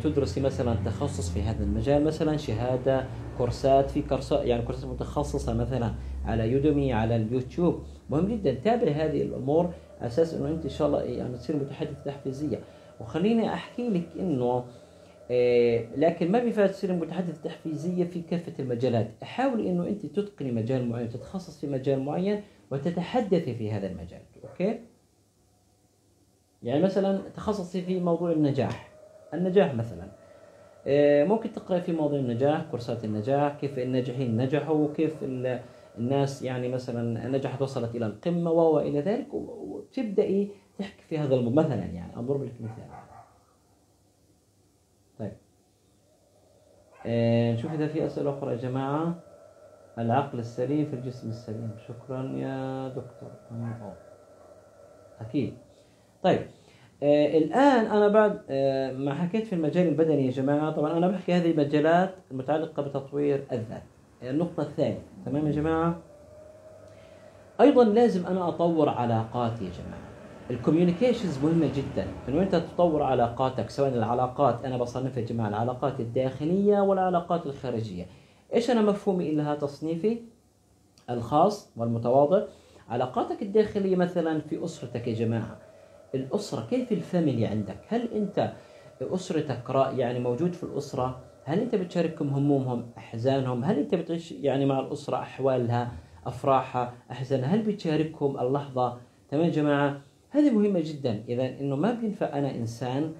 تدرسي مثلا تخصص في هذا المجال، مثلا شهاده، كورسات، في كورسات يعني كورسات متخصصه مثلا على يودمي، على اليوتيوب. مهم جدا تابعي هذه الامور على اساس انه انت ان شاء الله يعني تصير متحدثه تحفيزيه. وخليني احكي لك انه لكن ما بينفع تصير متحدثه تحفيزيه في كافه المجالات، حاولي انه انت تتقني مجال معين، تتخصص في مجال معين وتتحدثي في هذا المجال. اوكي؟ يعني مثلا تخصصي في موضوع النجاح، النجاح مثلا ممكن تقرأ في مواضيع النجاح، كورسات النجاح، كيف الناجحين نجحوا، وكيف الناس يعني مثلا نجحت وصلت إلى القمة وإلى ذلك، وتبدأي تحكي في هذا الموضوع مثلا. يعني أضرب لك مثال. طيب نشوف إذا في أسئلة أخرى يا جماعة. العقل السليم في الجسم السليم، شكرا يا دكتور. أكيد. طيب الآن أنا بعد ما حكيت في المجال البدني يا جماعة، طبعا أنا بحكي هذه المجالات المتعلقة بتطوير الذات. النقطة الثانية، تمام يا جماعة؟ أيضا لازم أنا أطور علاقاتي يا جماعة. الكوميونيكيشنز مهمة جدا، إنه أنت تطور علاقاتك، سواء العلاقات أنا بصنفها يا جماعة العلاقات الداخلية والعلاقات الخارجية. إيش أنا مفهومي لها تصنيفي؟ الخاص والمتواضع. علاقاتك الداخلية مثلا في أسرتك يا جماعة، الأسرة كيف الفاميلي عندك؟ هل أنت أسرتك يعني موجود في الأسرة؟ هل أنت بتشاركهم همومهم، أحزانهم؟ هل أنت بتعيش يعني مع الأسرة أحوالها، أفراحها، أحزانها؟ هل بتشاركهم اللحظة؟ تمام يا جماعة؟ هذه مهمة جدا. إذا إنه ما بينفع أنا إنسان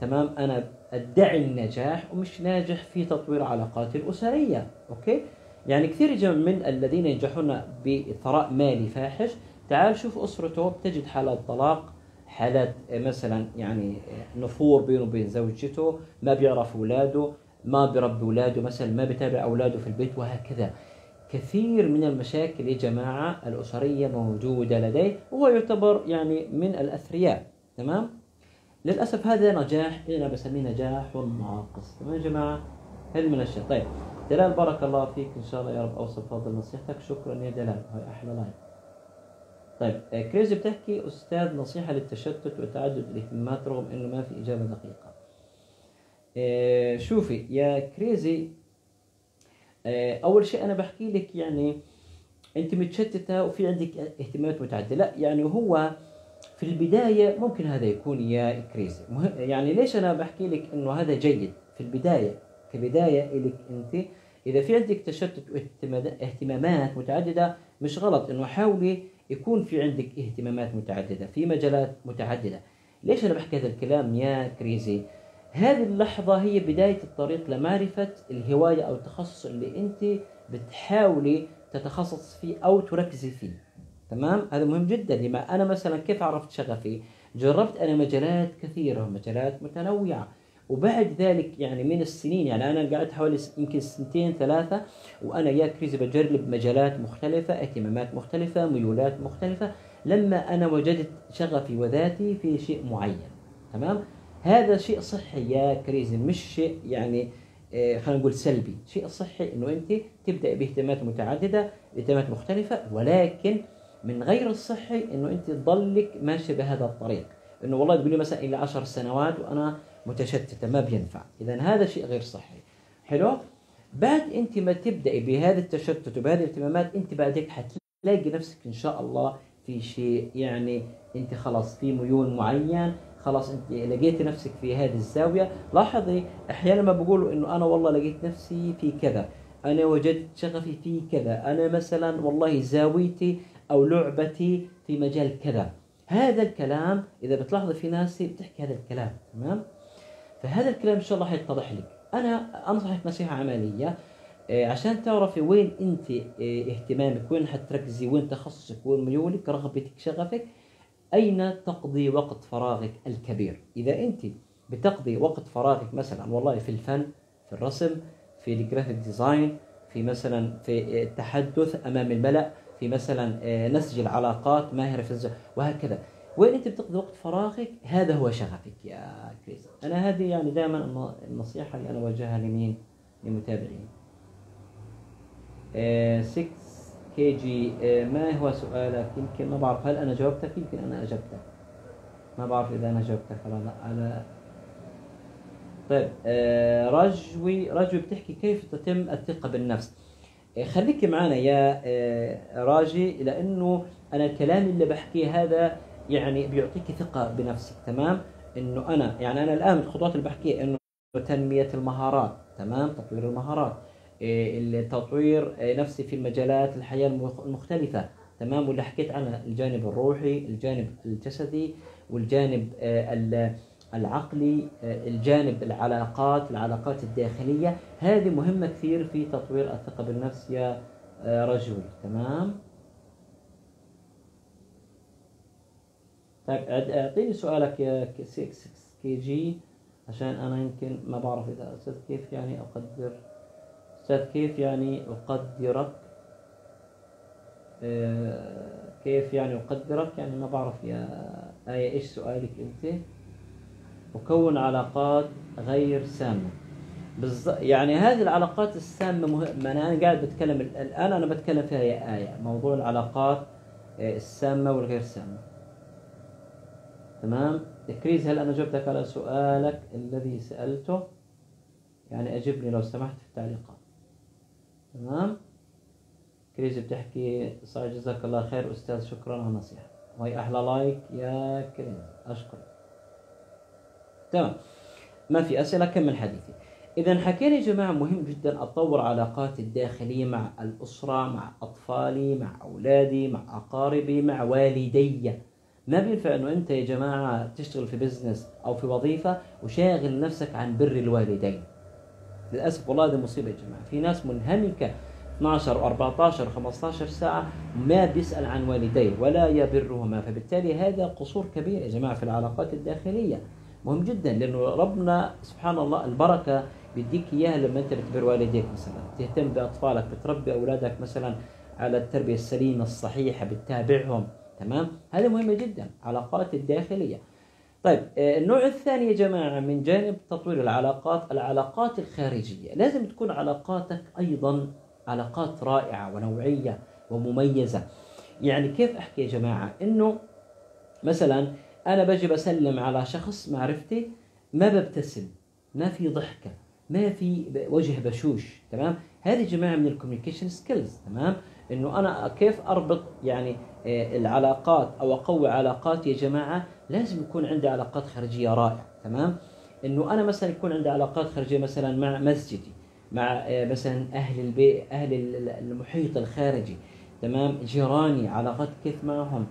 تمام أنا أدعي النجاح ومش ناجح في تطوير علاقاتي الأسرية. أوكي؟ يعني كثير من الذين ينجحون بثراء مالي فاحش، تعال شوف أسرته، بتجد حالات طلاق، حالات مثلا يعني نفور بينه وبين زوجته، ما بيعرف اولاده، ما بيربي اولاده مثلا، ما بيتابع اولاده في البيت، وهكذا. كثير من المشاكل يا جماعه الاسريه موجوده لديه، وهو يعتبر يعني من الاثرياء. تمام؟ للأسف هذا نجاح أنا بسميه نجاح والمعاقص. تمام يا جماعة، هذه من الأشياء. طيب دلال بارك الله فيك، إن شاء الله يا رب أوصل فضل نصيحتك. شكرا يا دلال، هاي أحلى لايف. طيب كريزي بتحكي أستاذ نصيحة للتشتت وتعدد الاهتمامات رغم إنه ما في إجابة دقيقة. شوفي يا كريزي، أول شيء أنا بحكي لك يعني أنت متشتتة وفي عندك اهتمامات متعددة، لا يعني هو في البداية ممكن هذا يكون يا كريزي يعني ليش أنا بحكي لك إنه هذا جيد في البداية كبداية إلك أنت. إذا في عندك تشتت واهتمامات متعددة مش غلط إنه حاولي يكون في عندك اهتمامات متعددة في مجالات متعددة. ليش أنا بحكي هذا الكلام يا كريزي؟ هذه اللحظة هي بداية الطريق لمعرفة الهواية أو التخصص اللي أنت بتحاولي تتخصص فيه أو تركزي فيه. تمام؟ هذا مهم جدا. لما أنا مثلا كيف عرفت شغفي؟ جربت أنا مجالات كثيرة، مجالات متنوعة، وبعد ذلك يعني من السنين يعني أنا قعدت حوالي يمكن 2 3 سنين وأنا يا كريزي بجرب مجالات مختلفة، اهتمامات مختلفة، ميولات مختلفة، لما أنا وجدت شغفي وذاتي في شيء معين. تمام؟ هذا شيء صحي يا كريزي، مش شيء يعني خلينا نقول سلبي. شيء صحي إنه أنت تبدأ باهتمامات متعددة، اهتمامات مختلفة، ولكن من غير الصحي إنه أنت تضلك ماشي بهذا الطريق، إنه والله تقولي مثلا إلى 10 سنوات وأنا متشتتة، ما بينفع. إذا هذا شيء غير صحي. حلو؟ بعد أنت ما تبدأي بهذا التشتت وبهذه الاهتمامات، أنت بعدك حتلاقي نفسك إن شاء الله في شيء يعني أنت خلاص في ميول معين، خلاص أنت لقيتي نفسك في هذه الزاوية. لاحظي أحيانا ما بقولوا إنه أنا والله لقيت نفسي في كذا، أنا وجدت شغفي في كذا، أنا مثلا والله زاويتي أو لعبتي في مجال كذا. هذا الكلام إذا بتلاحظي في ناس بتحكي هذا الكلام. تمام؟ فهذا الكلام إن شاء الله حيتضح لك. أنا أنصحك نصيحة عملية عشان تعرفي وين أنت اهتمامك، وين حتركزي، وين تخصصك، وين ميولك، رغبتك، شغفك، أين تقضي وقت فراغك الكبير. إذا أنت بتقضي وقت فراغك مثلا والله في الفن، في الرسم، في الجرافيك ديزاين، في مثلا في التحدث أمام الملأ، في مثلا نسج العلاقات، ماهرة في وهكذا، وين أنت بتقضي وقت فراغك هذا هو شغفك يا كريزي. أنا هذه يعني دائما النصيحة اللي أنا أوجهها لمين؟ لمتابعين 6 كيجي. ما هو سؤالك؟ يمكن ما بعرف هل أنا جاوبتك، يمكن أنا أجبتك، ما بعرف إذا أنا جاوبتك ولا لا. على طيب رجوي بتحكي كيف تتم الثقة بالنفس. خليكي معنا يا راجي، لأنه أنا الكلام اللي بحكيه هذا يعني بيعطيكي ثقة بنفسك. تمام؟ إنه أنا يعني أنا الآن الخطوات اللي بحكيها إنه تنمية المهارات، تمام، تطوير المهارات، التطوير نفسي في المجالات الحياة المختلفة، تمام، واللي حكيت عنها الجانب الروحي، الجانب الجسدي، والجانب العقلي، الجانب العلاقات، العلاقات الداخلية. هذه مهمة كثير في تطوير الثقة بالنفس يا رجل. تمام؟ طيب اعطيني سؤالك يا 6 كيجي عشان انا يمكن ما بعرف اذا استاذ كيف يعني اقدر، استاذ كيف يعني اقدرك، كيف يعني اقدرك، يعني ما بعرف يا آية ايش سؤالك انت. وكون علاقات غير سامة يعني هذه العلاقات السامة مهمة. أنا قاعد بتكلم الآن، أنا بتكلم فيها يا آية موضوع العلاقات السامة والغير سامة. تمام؟ كريز هل أنا جبتك على سؤالك الذي سألته؟ يعني أجبني لو سمحت في التعليقات. تمام؟ كريز بتحكي صار جزاك الله خير أستاذ، شكرا على النصيحة، وهي أحلى لايك يا كريز، أشكرك. تمام، ما في أسئلة، كمل حديثي. إذا حكينا يا جماعة مهم جدا أطور علاقاتي الداخلية مع الأسرة، مع أطفالي، مع أولادي، مع أقاربي، مع والدي. ما بينفع إنه أنت يا جماعة تشتغل في بزنس أو في وظيفة وشاغل نفسك عن بر الوالدين. للأسف والله هذه مصيبة يا جماعة، في ناس منهمكة 12 و14 و15 ساعة ما بيسأل عن والديه ولا يبرهما، فبالتالي هذا قصور كبير يا جماعة في العلاقات الداخلية. مهم جدا لأنه ربنا سبحان الله البركة بيديك إياها لما أنت بتبر والديك مثلا، تهتم بأطفالك، بتربي أولادك مثلا على التربية السليمة الصحيحة، بتتابعهم. تمام؟ هذا مهم جدا، علاقات الداخلية. طيب النوع الثاني يا جماعة من جانب تطوير العلاقات، العلاقات الخارجية. لازم تكون علاقاتك أيضا علاقات رائعة ونوعية ومميزة. يعني كيف أحكي يا جماعة؟ إنه مثلا أنا بجي بسلم على شخص معرفتي، ما ببتسم، ما في ضحكة، ما في وجه بشوش، تمام؟ هذه جماعة من الكوميونيكيشن سكيلز، تمام؟ إنه أنا كيف أربط يعني العلاقات أو أقوي علاقاتي يا جماعة؟ لازم يكون عندي علاقات خارجية رائعة، تمام؟ إنه أنا مثلا يكون عندي علاقات خارجية مثلا مع مسجدي، مع مثلا أهل البيت، أهل المحيط الخارجي، تمام؟ جيراني، علاقات كيف معهم،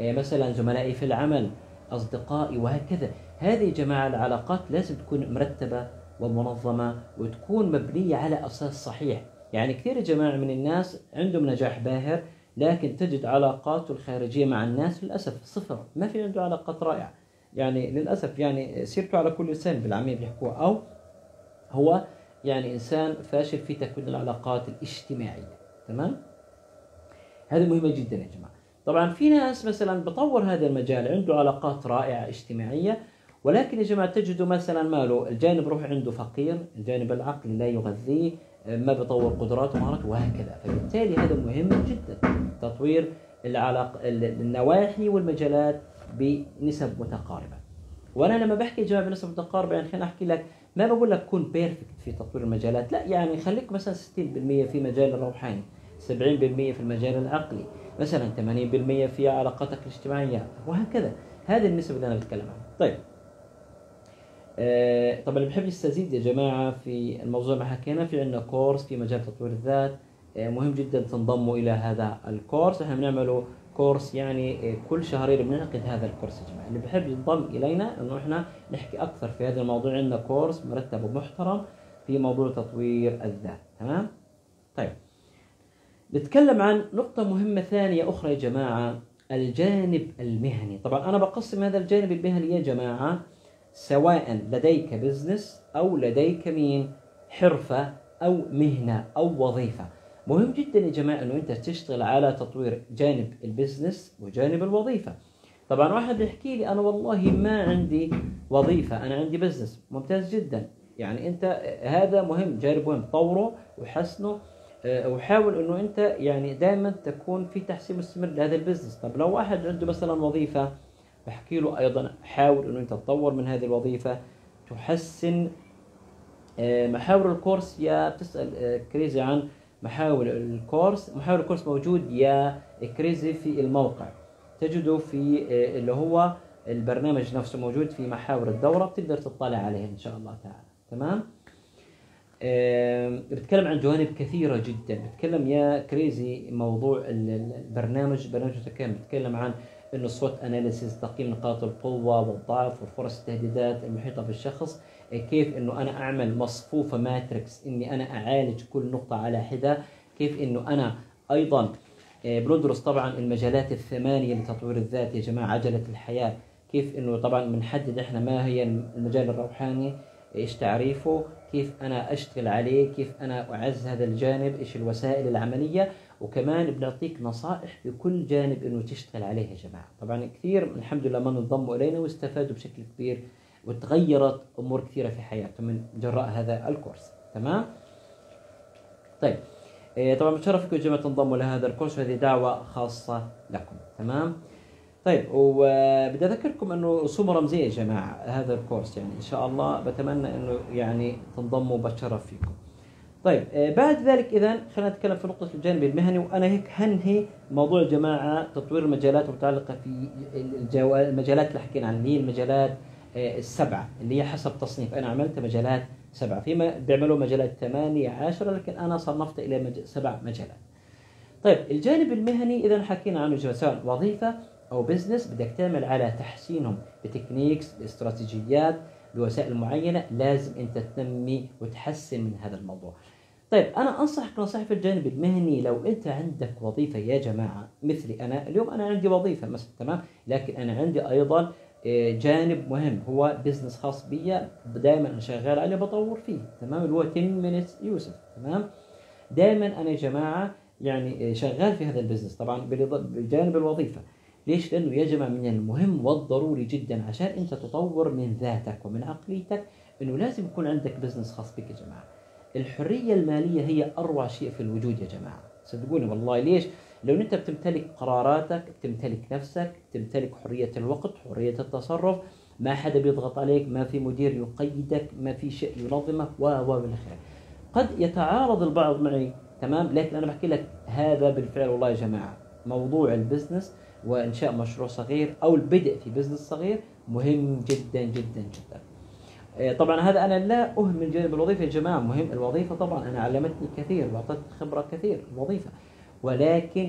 مثلا زملائي في العمل، أصدقائي، وهكذا. هذه يا جماعة العلاقات لازم تكون مرتبة ومنظمة وتكون مبنية على أساس صحيح. يعني كثير يا جماعة من الناس عندهم نجاح باهر، لكن تجد علاقاته الخارجية مع الناس للأسف صفر، ما في عنده علاقات رائعة. يعني للأسف يعني سيرته على كل لسان بالعامية بيحكوها، أو هو يعني إنسان فاشل في تكوين العلاقات الاجتماعية، تمام؟ هذه مهمة جدا يا جماعة. طبعا في ناس مثلا بطور هذا المجال عنده علاقات رائعة اجتماعية، ولكن يا جماعة تجده مثلا ماله الجانب روحي عنده فقير، الجانب العقلي لا يغذيه، ما بطور قدراته ومهاراته وهكذا. فبالتالي هذا مهم جدا، تطوير النواحي والمجالات بنسب متقاربة. وأنا لما بحكي يا جماعة بنسب متقاربة، يعني خليني أحكي لك، ما بقول لك كون بيرفكت في تطوير المجالات، لا، يعني خليك مثلا 60% في مجال الروحاني، 70% في المجال العقلي، مثلا 80% في علاقاتك الاجتماعية وهكذا. هذه النسب اللي أنا بتكلم عنها. طيب طبعا اللي بحب يستزيد يا جماعه في الموضوع ما حكينا، في عندنا كورس في مجال تطوير الذات، مهم جدا تنضموا الى هذا الكورس. احنا بنعمله كورس يعني كل شهرين بنعقد هذا الكورس يا جماعه، اللي بحب ينضم الينا انه احنا نحكي اكثر في هذا الموضوع. عندنا كورس مرتب ومحترم في موضوع تطوير الذات، تمام؟ طيب نتكلم عن نقطه مهمه ثانيه اخرى يا جماعه، الجانب المهني. طبعا انا بقسم هذا الجانب المهني يا جماعه، سواء لديك بزنس أو لديك مين حرفة أو مهنة أو وظيفة. مهم جدا يا جماعة أنه أنت تشتغل على تطوير جانب البزنس وجانب الوظيفة. طبعا واحد يحكي لي أنا والله ما عندي وظيفة، أنا عندي بزنس. ممتاز جدا، يعني أنت هذا مهم، جانب مهم، طوره وحسنه، وحاول أنه أنت يعني دائما تكون في تحسين مستمر لهذا البزنس. طب لو واحد عنده مثلا وظيفة، بحكي له أيضا حاول أنه أنت تطور من هذه الوظيفة، تحسن محاور الكورس. يا بتسأل كريزي عن محاور الكورس، محاور الكورس موجود يا كريزي في الموقع، تجده في اللي هو البرنامج نفسه، موجود في محاور الدورة، بتقدر تطلع عليه إن شاء الله تعالى، تمام؟ بتكلم عن جوانب كثيرة جدا. بتكلم يا كريزي موضوع البرنامج، برنامج متكامل، بتكلم عن انه الصوت اناليسيس، تقييم نقاط القوة والضعف والفرص، التهديدات المحيطة بالشخص، كيف انه انا اعمل مصفوفة ماتريكس، اني انا اعالج كل نقطة على حدة، كيف انه انا ايضا بندرس طبعا المجالات الثمانية لتطوير الذات يا جماعة، عجلة الحياة، كيف انه طبعا بنحدد احنا ما هي المجال الروحاني، ايش تعريفه، كيف انا اشتغل عليه، كيف انا اعزز هذا الجانب، ايش الوسائل العملية، وكمان بنعطيك نصائح بكل جانب انه تشتغل عليه يا جماعه. طبعا كثير الحمد لله من انضموا الينا واستفادوا بشكل كبير، وتغيرت امور كثيره في حياتهم من جراء هذا الكورس، تمام؟ طيب طبعا بتشرفكم يا جماعه تنضموا لهذا الكورس، وهذه دعوه خاصه لكم، تمام؟ طيب وبدي اذكركم انه سمو رمزيه يا جماعه هذا الكورس، يعني ان شاء الله بتمنى انه يعني تنضموا، بتشرف فيكم. طيب بعد ذلك إذا خلينا نتكلم في نقطة الجانب المهني، وأنا هيك هنهي موضوع جماعة تطوير المجالات المتعلقة في المجالات اللي حكينا عنها، اللي هي المجالات السبعة، اللي هي حسب تصنيف. أنا عملت مجالات سبعة، فيما بيعملوا مجالات 8 10، لكن أنا صنفت إلى 7 مجالات. طيب الجانب المهني إذا حكينا عنه، سواء وظيفة أو بزنس، بدك تعمل على تحسينهم بتكنيكس، باستراتيجيات، بوسائل معينة، لازم أنت تنمي وتحسن من هذا الموضوع. طيب أنا أنصحك نصيحة في الجانب المهني، لو أنت عندك وظيفة يا جماعة، مثلي أنا اليوم أنا عندي وظيفة مثلا، تمام؟ لكن أنا عندي أيضا جانب مهم هو بزنس خاص بي، دائما أنا شغال عليه بطور فيه، تمام؟ اللي هو 10 minutes يوسف، تمام؟ دائما أنا يا جماعة يعني شغال في هذا البزنس، طبعا بجانب الوظيفة. ليش؟ لأنه يا جماعة من المهم والضروري جدا عشان أنت تطور من ذاتك ومن عقليتك أنه لازم يكون عندك بزنس خاص بك. يا جماعة الحرية المالية هي أروع شيء في الوجود يا جماعة، صدقوني والله. ليش؟ لو أنت بتمتلك قراراتك، بتمتلك نفسك، بتمتلك حرية الوقت، حرية التصرف، ما حدا بيضغط عليك، ما في مدير يقيدك، ما في شيء ينظمك ومن الخير. قد يتعارض البعض معي تمام، لكن أنا بحكي لك هذا بالفعل والله يا جماعة. موضوع البزنس وإنشاء مشروع صغير أو البدء في بزنس صغير مهم جدا جدا جدا. طبعا هذا أنا لا أهمل جانب الوظيفة يا جماعة، مهم الوظيفة طبعا، أنا علمتني كثير وأعطتني خبرة كثير الوظيفة،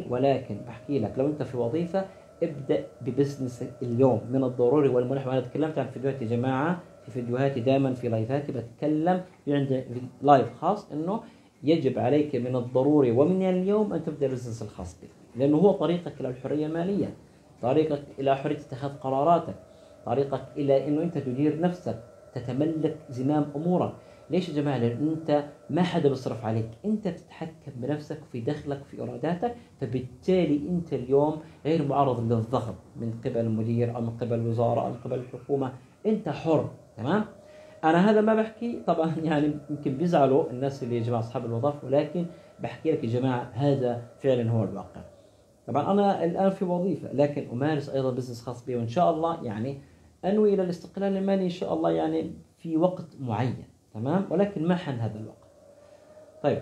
ولكن بحكي لك لو أنت في وظيفة ابدأ ببزنس اليوم، من الضروري والملح. وأنا تكلمت عن فيديوهاتي يا جماعة، في فيديوهاتي دائما في لايفاتي بتكلم، في عندي لايف خاص إنه يجب عليك من الضروري ومن اليوم أن تبدأ البزنس الخاص بك، لأنه هو طريقك إلى الحرية المالية، طريقك إلى حرية اتخاذ قراراتك، طريقك إلى إنه أنت تدير نفسك، تتملك زمام أمورك. ليش يا جماعة؟ لأن أنت ما حدا بيصرف عليك، أنت بتتحكم بنفسك وفي دخلك وفي إراداتك، فبالتالي أنت اليوم غير معرض للضغط من قبل المدير أو من قبل الوزارة أو من قبل الحكومة، أنت حر تمام؟ أنا هذا ما بحكي طبعا، يعني يمكن بيزعلوا الناس اللي يا جماعة أصحاب الوظائف، ولكن بحكي لك يا جماعة هذا فعلا هو الواقع. طبعا أنا الآن في وظيفة، لكن أمارس أيضا بزنس خاص بي، وإن شاء الله يعني أنوي إلى الاستقلال المالي إن شاء الله يعني في وقت معين تمام، ولكن ما حان هذا الوقت. طيب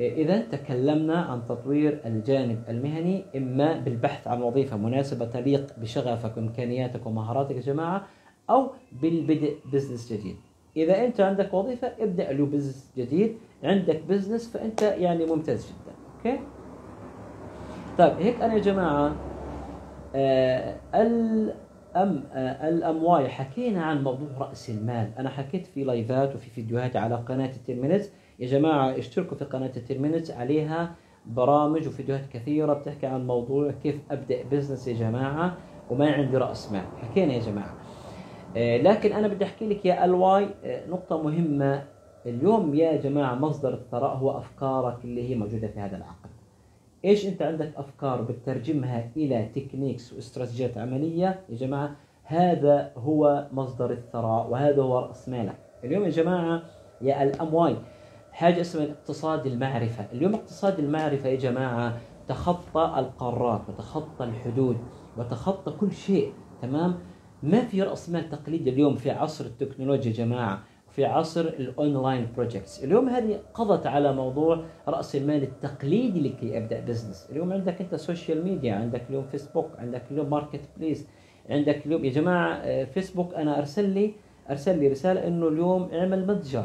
إذا تكلمنا عن تطوير الجانب المهني، إما بالبحث عن وظيفة مناسبة تليق بشغفك وإمكانياتك ومهاراتك يا جماعة، أو بالبدء بزنس جديد. إذا أنت عندك وظيفة ابدأ له بزنس جديد، عندك بزنس فأنت يعني ممتاز جدا، أوكي؟ طيب هيك أنا يا جماعة الأموال حكينا عن موضوع رأس المال، أنا حكيت في لايفات وفي فيديوهات على قناة 10 minutes يا جماعة، اشتركوا في قناة 10 minutes، عليها برامج وفيديوهات كثيرة بتحكي عن موضوع كيف أبدأ بزنس يا جماعة وما عندي رأس مال، حكينا يا جماعة. لكن أنا بدي أحكي لك يا الواي نقطة مهمة اليوم يا جماعة، مصدر الثراء هو أفكارك اللي هي موجودة في هذا العقل. إيش أنت عندك أفكار بترجمها إلى تكنيكس واستراتيجيات عملية يا جماعة، هذا هو مصدر الثراء وهذا هو رأس مالك. اليوم يا جماعة يا الأمواي حاجة اسمها اقتصاد المعرفة. اليوم اقتصاد المعرفة يا جماعة تخطى القارات وتخطى الحدود وتخطى كل شيء تمام. ما في رأس مال تقليدي اليوم في عصر التكنولوجيا يا جماعة، في عصر الاونلاين بروجكتس، اليوم هذه قضت على موضوع راس المال التقليدي لكي ابدا بزنس. اليوم عندك انت سوشيال ميديا، عندك اليوم فيسبوك، عندك اليوم ماركت بليس، عندك اليوم يا جماعه فيسبوك انا ارسل لي رساله انه اليوم اعمل متجر،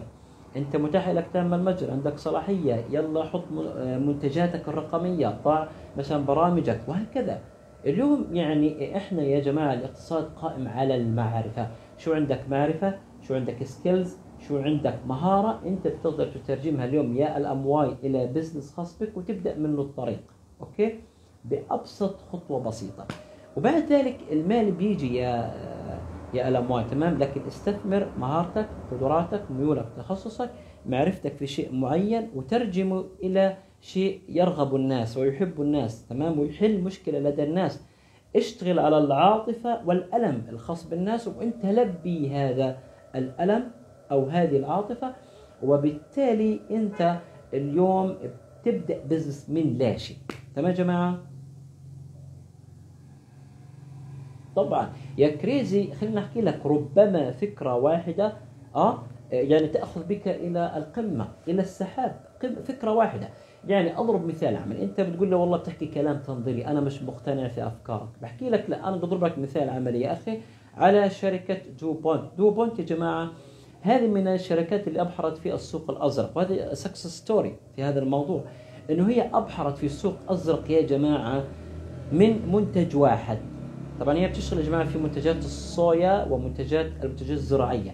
انت متاح لك تعمل متجر، عندك صلاحيه، يلا حط منتجاتك الرقميه، ضع مثلا برامجك وهكذا. اليوم يعني احنا يا جماعه الاقتصاد قائم على المعرفه، شو عندك معرفه، شو عندك سكيلز، شو عندك مهارة، أنت بتقدر تترجمها اليوم يا الأمواي إلى بزنس خاص بك وتبدأ منه الطريق، أوكي؟ بأبسط خطوة بسيطة. وبعد ذلك المال بيجي يا الأمواي تمام، لكن استثمر مهارتك، قدراتك، ميولك، تخصصك، معرفتك في شيء معين وترجمه إلى شيء يرغب الناس ويحب الناس تمام، ويحل مشكلة لدى الناس. اشتغل على العاطفة والألم الخاص بالناس وأنت لبي هذا الألم أو هذه العاطفة، وبالتالي أنت اليوم بتبدأ بزنس من لا شيء، تمام يا جماعة؟ طبعا يا كريزي خلينا نحكي لك، ربما فكرة واحدة يعني تأخذ بك إلى القمة، إلى السحاب، فكرة واحدة. يعني أضرب مثال عملي، أنت بتقول له والله بتحكي كلام تنظيري، أنا مش مقتنع في أفكارك، بحكي لك لا، أنا بضرب لك مثال عملي يا أخي على شركة دوبونت يا جماعة، هذه من الشركات اللي أبحرت في السوق الأزرق، وهذه سكسس ستوري في هذا الموضوع، إنه هي أبحرت في سوق أزرق يا جماعة من منتج واحد. طبعا هي بتشتغل يا جماعة في منتجات الصويا ومنتجات المنتجات الزراعية.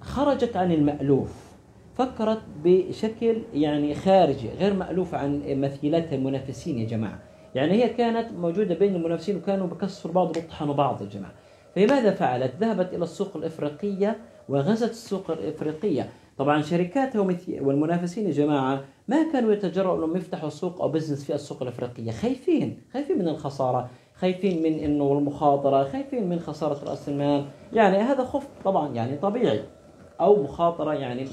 خرجت عن المألوف، فكرت بشكل يعني خارجي غير مألوف عن مثيلاتها المنافسين يا جماعة، يعني هي كانت موجودة بين المنافسين وكانوا بكسروا بعض وبطحنوا بعض يا جماعة. فماذا فعلت؟ ذهبت إلى السوق الإفريقية وغزت السوق الإفريقية، طبعا شركاتهم والمنافسين يا جماعه ما كانوا يتجرؤوا انهم يفتحوا سوق او بزنس في السوق الافريقيه، خايفين من الخساره، خايفين من انه المخاطره، خايفين من خساره راس المال، يعني هذا خوف طبعا يعني طبيعي او مخاطره يعني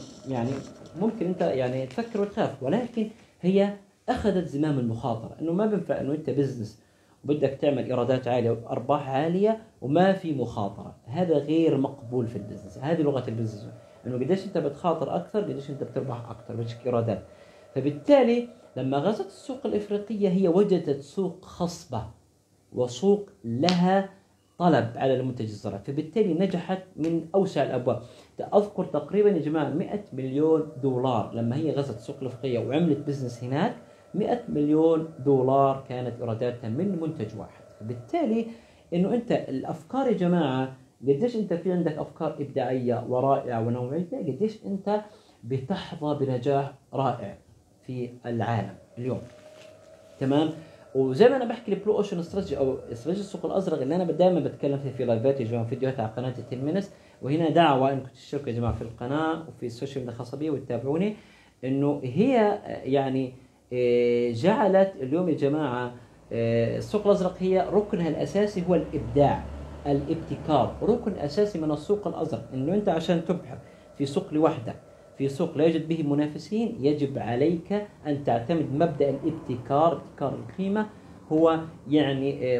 ممكن انت يعني تفكر وتخاف، ولكن هي اخذت زمام المخاطره، انه ما بينفع انه انت بزنس وبدك تعمل ايرادات عاليه وارباح عاليه وما في مخاطره، هذا غير مقبول في البزنس، هذه لغه البزنس، انه قديش انت بتخاطر اكثر، قديش انت بتربح اكثر، بتشكل ايرادات. فبالتالي لما غزت السوق الافريقيه هي وجدت سوق خصبه وسوق لها طلب على المنتج الزراعي، فبالتالي نجحت من اوسع الابواب. اذكر تقريبا يا جماعه 100 مليون دولار لما هي غزت السوق الافريقيه وعملت بزنس هناك، 100 مليون دولار كانت ايراداتها من منتج واحد. فبالتالي انه انت الافكار يا جماعه قديش انت في عندك افكار ابداعيه ورائعه ونوعيه، قديش انت بتحظى بنجاح رائع في العالم اليوم. تمام؟ وزي ما انا بحكي البلو اوشن استراتيجي او استراتيجيه السوق الازرق اللي انا دائما بتكلم فيها في لايفات يا جماعه، فيديوهات على قناه 10 minutes، وهنا دعوه انكم تشتركوا يا جماعه في القناه وفي السوشيال ميديا الخاصه بي وتتابعوني، انه هي يعني جعلت اليوم يا جماعه السوق الازرق هي ركنها الاساسي هو الابداع، الابتكار، ركن اساسي من السوق الازرق، انه انت عشان تبحر في سوق لوحدك، في سوق لا يوجد به منافسين، يجب عليك ان تعتمد مبدا الابتكار، ابتكار القيمه، هو يعني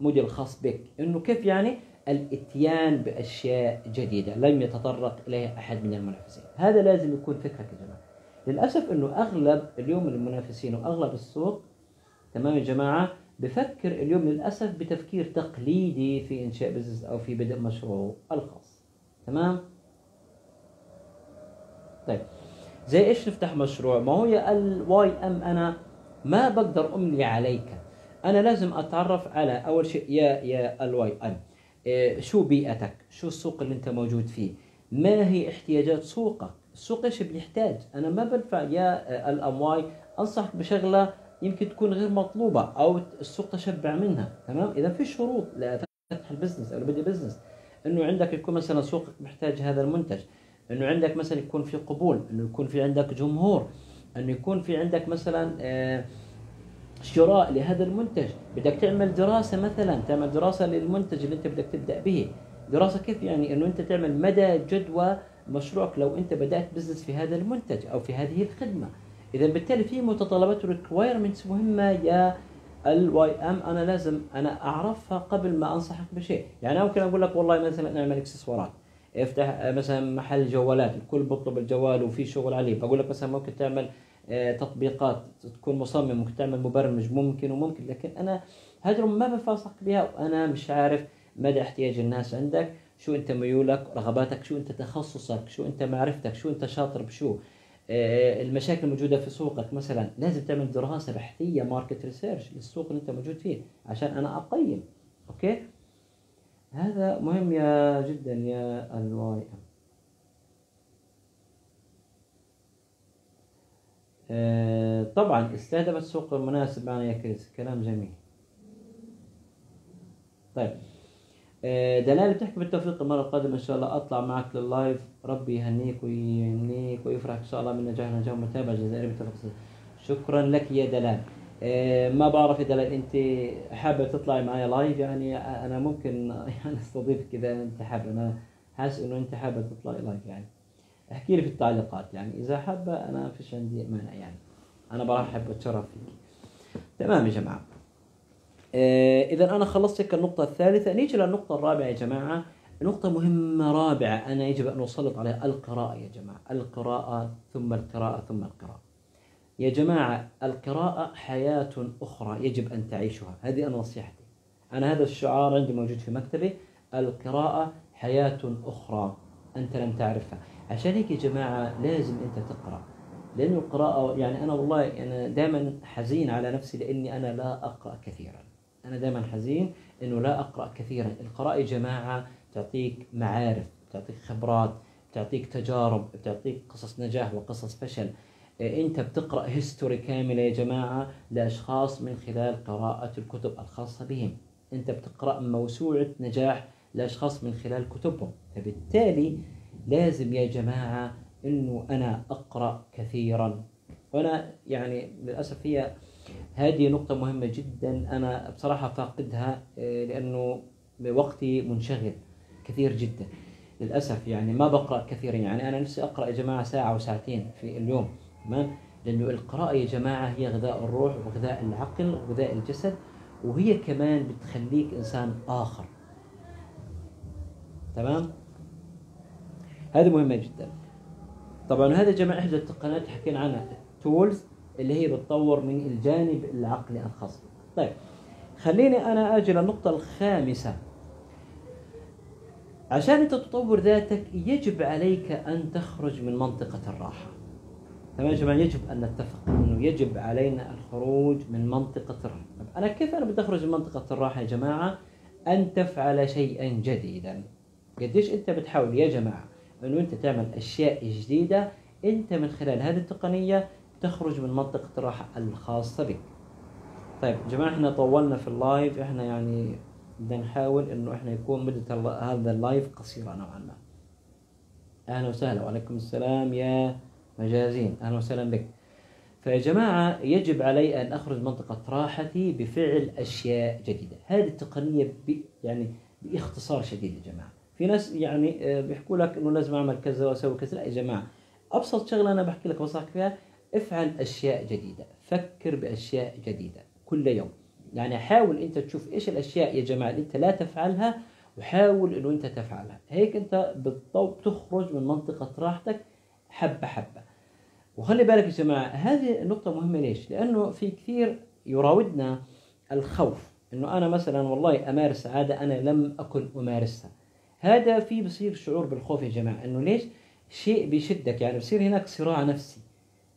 موديل خاص بك، انه كيف يعني؟ الاتيان باشياء جديده لم يتطرق اليها احد من المنافسين، هذا لازم يكون فكرك يا جماعه. للاسف انه اغلب اليوم المنافسين واغلب السوق، تمام يا جماعه، بفكر اليوم للاسف بتفكير تقليدي في انشاء بزنس او في بدء مشروع الخاص. تمام؟ طيب زي ايش نفتح مشروع؟ ما هو يا YM انا ما بقدر املي عليك، انا لازم اتعرف على اول شيء يا YM شو بيئتك؟ شو السوق اللي انت موجود فيه؟ ما هي احتياجات سوقك؟ السوق ايش بيحتاج؟ انا ما بنفع يا LMY انصحك بشغله يمكن تكون غير مطلوبه او السوق تشبع منها، تمام؟ اذا في شروط لفتح البزنس او لبدء بزنس، انه عندك يكون مثلا سوقك محتاج هذا المنتج، انه عندك مثلا يكون في قبول، انه يكون في عندك جمهور، انه يكون في عندك مثلا شراء لهذا المنتج، بدك تعمل دراسه مثلا، تعمل دراسه للمنتج اللي انت بدك تبدا به، دراسه كيف يعني؟ انه انت تعمل مدى جدوى مشروعك لو انت بدات بزنس في هذا المنتج او في هذه الخدمه. اذا بالتالي في متطلبات وريكوايرمنتس مهمه يا YM انا لازم انا اعرفها قبل ما انصحك بشيء، يعني ممكن اقول لك والله مثلا اعمل اكسسوارات، افتح مثلا محل جوالات، الكل بيطلب الجوال وفي شغل عليه، بقول لك مثلا ممكن تعمل تطبيقات، تكون مصمم، ممكن تعمل مبرمج، ممكن وممكن، لكن انا هجرهم ما بفاصق بها، وانا مش عارف مدى احتياج الناس عندك، شو انت ميولك، رغباتك، شو انت تخصصك، شو انت معرفتك، شو انت شاطر بشو، المشاكل الموجوده في سوقك مثلا، لازم تعمل دراسه بحثيه، ماركت ريسيرش للسوق اللي انت موجود فيه عشان انا اقيم. اوكي؟ هذا مهم يا جدا يا YM. طبعا استهدفت السوق المناسب معنا يا كريس، كلام جميل. طيب دلال بتحكي بالتوفيق المرة القادمة ان شاء الله اطلع معك لللايف، ربي يهنيك ويمنيك ويفرح ان شاء الله من نجاح متابعة جزائرية متفقسة. شكرا لك يا دلال. ما بعرف يا دلال انت حابه تطلعي معي لايف؟ يعني انا ممكن يعني استضيفك اذا انت حابه، انا حاسس انه انت حابه تطلعي لايف، يعني احكي لي في التعليقات، يعني اذا حابه انا ما فيش عندي مانع، يعني انا برحب واتشرف فيك. تمام يا جماعه، اذا انا خلصت هيك النقطه الثالثه، نيجي للنقطه الرابعه يا جماعه، نقطه مهمه رابعه انا يجب ان اسلط عليها، القراءه يا جماعه، القراءه ثم القراءه ثم القراءه. يا جماعة القراءة حياة أخرى يجب أن تعيشها، هذه أنا نصيحتي، أنا هذا الشعار عندي موجود في مكتبي، القراءة حياة أخرى أنت لم تعرفها، عشان هيك يا جماعة لازم أنت تقرأ، لأنه القراءة يعني أنا والله أنا دائما حزين على نفسي لأني أنا لا أقرأ كثيرا، أنا دائما حزين إنه لا أقرأ كثيرا، القراءة يا جماعة تعطيك معارف، تعطيك خبرات، تعطيك تجارب، تعطيك قصص نجاح وقصص فشل، انت بتقرا هيستوري كامله يا جماعه لاشخاص من خلال قراءه الكتب الخاصه بهم، انت بتقرا موسوعه نجاح لاشخاص من خلال كتبهم، فبالتالي لازم يا جماعه أنه أنا أقرأ كثيرا. وأنا يعني للأسف هي هذه نقطة مهمة جدا، أنا بصراحة فاقدها لأنه وقتي منشغل كثير جدا للأسف، يعني ما بقرأ كثيرا. يعني أنا نفسي أقرأ يا جماعة ساعة وساعتين في اليوم، تمام؟ لأنه القراءة يا جماعة هي غذاء الروح وغذاء العقل وغذاء الجسد، وهي كمان بتخليك إنسان آخر، تمام؟ هذه مهمة جدا. طبعا هذا جماعة إحدى التقنيات حكينا عنها التولز اللي هي بتطور من الجانب العقلي الخاص. طيب خليني أنا أجي للنقطة الخامسة. عشان أنت تطور ذاتك يجب عليك أن تخرج من منطقة الراحة. تمام يا جماعة، يجب أن نتفق إنه يجب علينا الخروج من منطقة الراحة. أنا كيف أنا بدي أخرج من منطقة الراحة يا جماعة؟ أن تفعل شيئا جديدا. قديش أنت بتحاول يا جماعة إنه أنت تعمل أشياء جديدة، أنت من خلال هذه التقنية تخرج من منطقة الراحة الخاصة بك. طيب يا جماعة إحنا طولنا في اللايف، إحنا يعني بدنا نحاول إنه إحنا يكون مدة هذا اللايف قصيرة نوعا ما. أهلا وسهلا، وعليكم السلام يا مجازين، أهلا وسهلا بك. فيا جماعة يجب علي أن أخرج منطقة راحتي بفعل أشياء جديدة. هذه التقنية يعني باختصار شديد يا جماعة. في ناس يعني بيحكوا لك إنه لازم أعمل كذا وأسوي كذا، لا يا جماعة أبسط شغلة أنا بحكي لك بنصحك فيها، افعل أشياء جديدة، فكر بأشياء جديدة كل يوم. يعني حاول أنت تشوف إيش الأشياء يا جماعة اللي أنت لا تفعلها وحاول إنه أنت تفعلها، هيك أنت بتخرج من منطقة راحتك حبة حبة. وخلي بالك يا جماعة هذه النقطة مهمة، ليش؟ لأنه في كثير يراودنا الخوف إنه أنا مثلا والله أمارس عادة أنا لم أكن أمارسها. هذا في بصير شعور بالخوف يا جماعة، إنه ليش؟ شيء بيشدك، يعني بصير هناك صراع نفسي،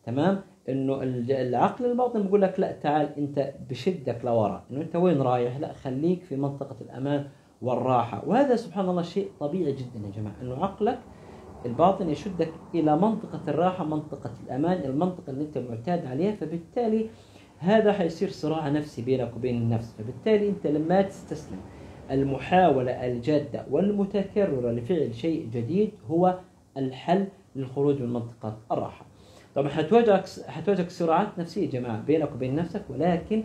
تمام؟ إنه العقل الباطن بيقول لك لا تعال، أنت بشدك لورا، إنه أنت وين رايح؟ لا خليك في منطقة الأمان والراحة. وهذا سبحان الله شيء طبيعي جدا يا جماعة، إنه عقلك الباطن يشدك إلى منطقة الراحة، منطقة الأمان، المنطقة اللي أنت معتاد عليها. فبالتالي هذا حيصير صراع نفسي بينك وبين النفس. فبالتالي أنت لما تستسلم، المحاولة الجادة والمتكررة لفعل شيء جديد هو الحل للخروج من منطقة الراحة. طبعا حتواجهك صراعات نفسية جماعة بينك وبين نفسك، ولكن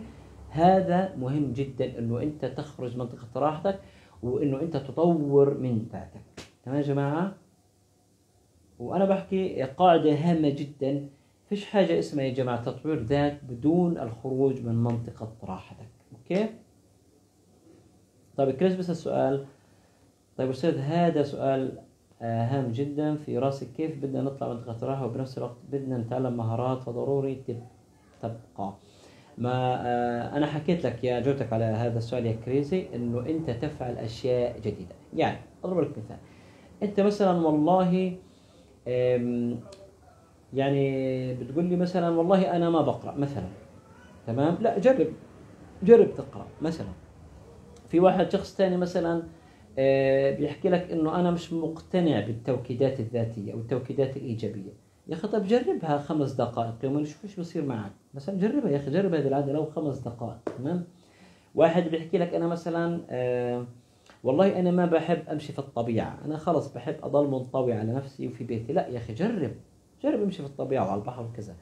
هذا مهم جدا إنه أنت تخرج من منطقة راحتك وإنه أنت تطور من ذاتك. تمام يا جماعة؟ وأنا بحكي قاعدة هامة جدا، فيش حاجة اسمها يا جماعة تطوير ذات بدون الخروج من منطقة راحتك، أوكي؟ طيب كريس بس السؤال. طيب أستاذ هذا سؤال هام جدا في راسي، كيف بدنا نطلع منطقة الراحة وبنفس الوقت بدنا نتعلم مهارات فضروري تبقى؟ ما أنا حكيت لك يا جاوبتك على هذا السؤال يا كريزي، إنه أنت تفعل أشياء جديدة. يعني أضرب لك مثال، أنت مثلا والله يعني بتقول لي مثلا والله أنا ما بقرأ مثلا، تمام؟ لا جرب تقرأ مثلا. في واحد شخص ثاني مثلا بيحكي لك إنه أنا مش مقتنع بالتوكيدات الذاتية أو التوكيدات الإيجابية. يا أخي طب جربها 5 دقائق يوميا وشوف إيش بصير معك. مثلا جربها يا أخي، جرب هذه العادة لو 5 دقائق، تمام؟ واحد بيحكي لك أنا مثلا والله أنا ما بحب أمشي في الطبيعة، أنا خلص بحب أضل منطوي على نفسي وفي بيتي. لا يا أخي جرب أمشي في الطبيعة وعلى البحر وكذا.